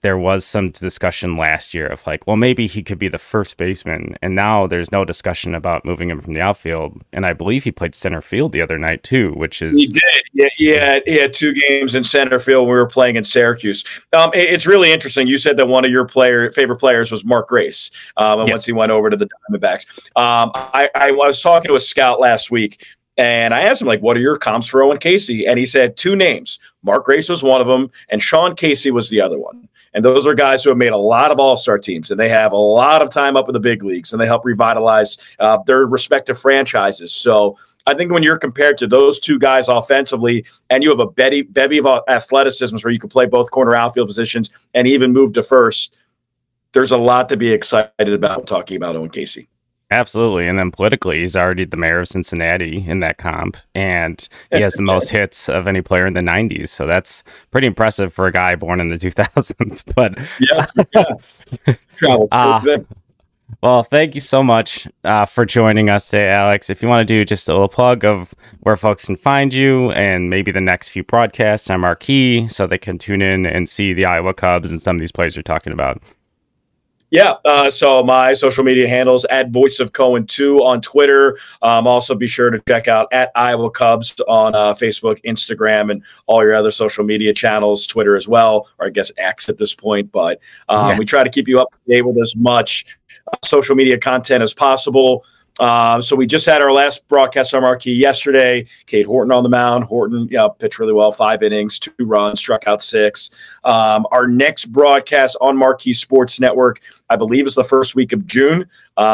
there was some discussion last year of like, well, maybe he could be the first baseman. And now there's no discussion about moving him from the outfield. And I believe he played center field the other night too, which is... He did. Yeah, he had 2 games in center field. We were playing in Syracuse. It's really interesting. You said that one of your favorite players was Mark Grace. And once he went over to the Diamondbacks. I was talking to a scout last week, and I asked him, like, what are your comps for Owen Casey? And he said 2 names. Mark Grace was one of them, and Sean Casey was the other one. And those are guys who have made a lot of all-star teams, and they have a lot of time up in the big leagues, and they help revitalize their respective franchises. So I think when you're compared to those 2 guys offensively, and you have a bevy of athleticisms where you can play both corner outfield positions and even move to first, there's a lot to be excited about talking about Owen Casey. Absolutely. And then politically, he's already the mayor of Cincinnati in that comp, and he has the most hits of any player in the 90s. So that's pretty impressive for a guy born in the 2000s. But yeah. Travel. Well, thank you so much for joining us today, Alex. If you want to do just a little plug of where folks can find you and maybe the next few broadcasts on Marquee so they can tune in and see the Iowa Cubs and some of these plays you're talking about. Yeah, so my social media handles at VoiceOfCohen2 on Twitter. Also, be sure to check out at Iowa Cubs on Facebook, Instagram, and all your other social media channels, Twitter as well, or I guess X at this point. But we try to keep you up to date with as much social media content as possible. So we just had our last broadcast on Marquee yesterday. Cade Horton on the mound. Horton pitched really well, 5 innings, 2 runs, struck out 6. Our next broadcast on Marquee Sports Network, I believe, is the first week of June.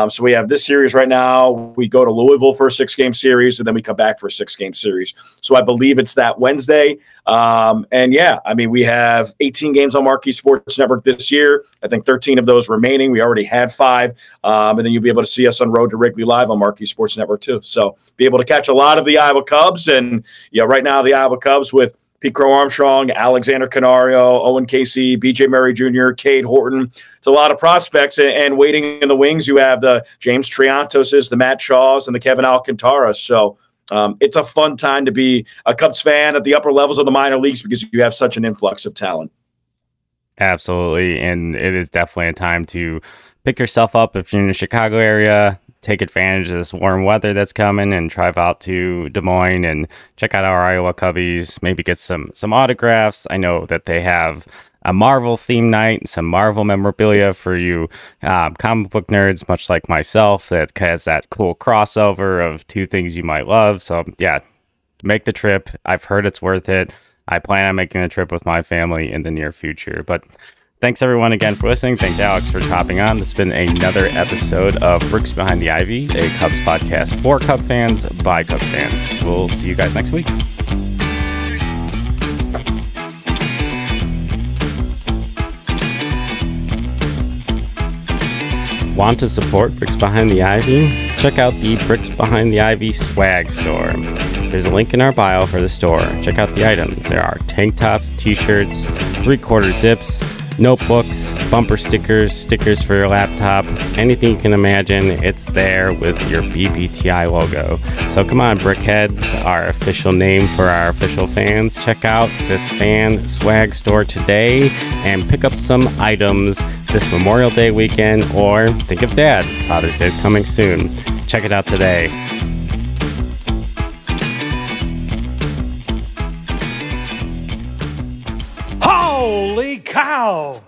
So we have this series right now. We go to Louisville for a 6-game series, and then we come back for a 6-game series. So I believe it's that Wednesday. And, yeah, I mean, we have 18 games on Marquee Sports Network this year. I think 13 of those remaining. We already had 5. And then you'll be able to see us on Road to Wrigley live on Marquee Sports Network, too. So be able to catch a lot of the Iowa Cubs. And, you know, right now the Iowa Cubs with Pete Crow Armstrong, Alexander Canario, Owen Casey, B.J. Murray Jr., Cade Horton. It's a lot of prospects. And waiting in the wings, you have the James Triantoses, the Matt Shaws, and the Kevin Alcantara. So it's a fun time to be a Cubs fan at the upper levels of the minor leagues because you have such an influx of talent. Absolutely. And it is definitely a time to pick yourself up if you're in the Chicago area. Take advantage of this warm weather that's coming and drive out to Des Moines and check out our Iowa Cubbies, maybe get some autographs. I know that they have a Marvel theme night and some Marvel memorabilia for you comic book nerds, much like myself, that has that cool crossover of 2 things you might love. So yeah, make the trip. I've heard it's worth it. I plan on making a trip with my family in the near future, but thanks, everyone, again for listening. Thanks, Alex, for hopping on. This has been another episode of Bricks Behind the Ivy, a Cubs podcast for Cub fans by Cub fans. We'll see you guys next week. Want to support Bricks Behind the Ivy? Check out the Bricks Behind the Ivy swag store. There's a link in our bio for the store. Check out the items. There are tank tops, t-shirts, 3/4 zips, notebooks, bumper stickers, stickers for your laptop, anything you can imagine, it's there with your BBTI logo. So come on, Brickheads, our official name for our official fans. Check out this fan swag store today and pick up some items this Memorial Day weekend, or think of Dad. Father's Day is coming soon. Check it out today. Holy cow!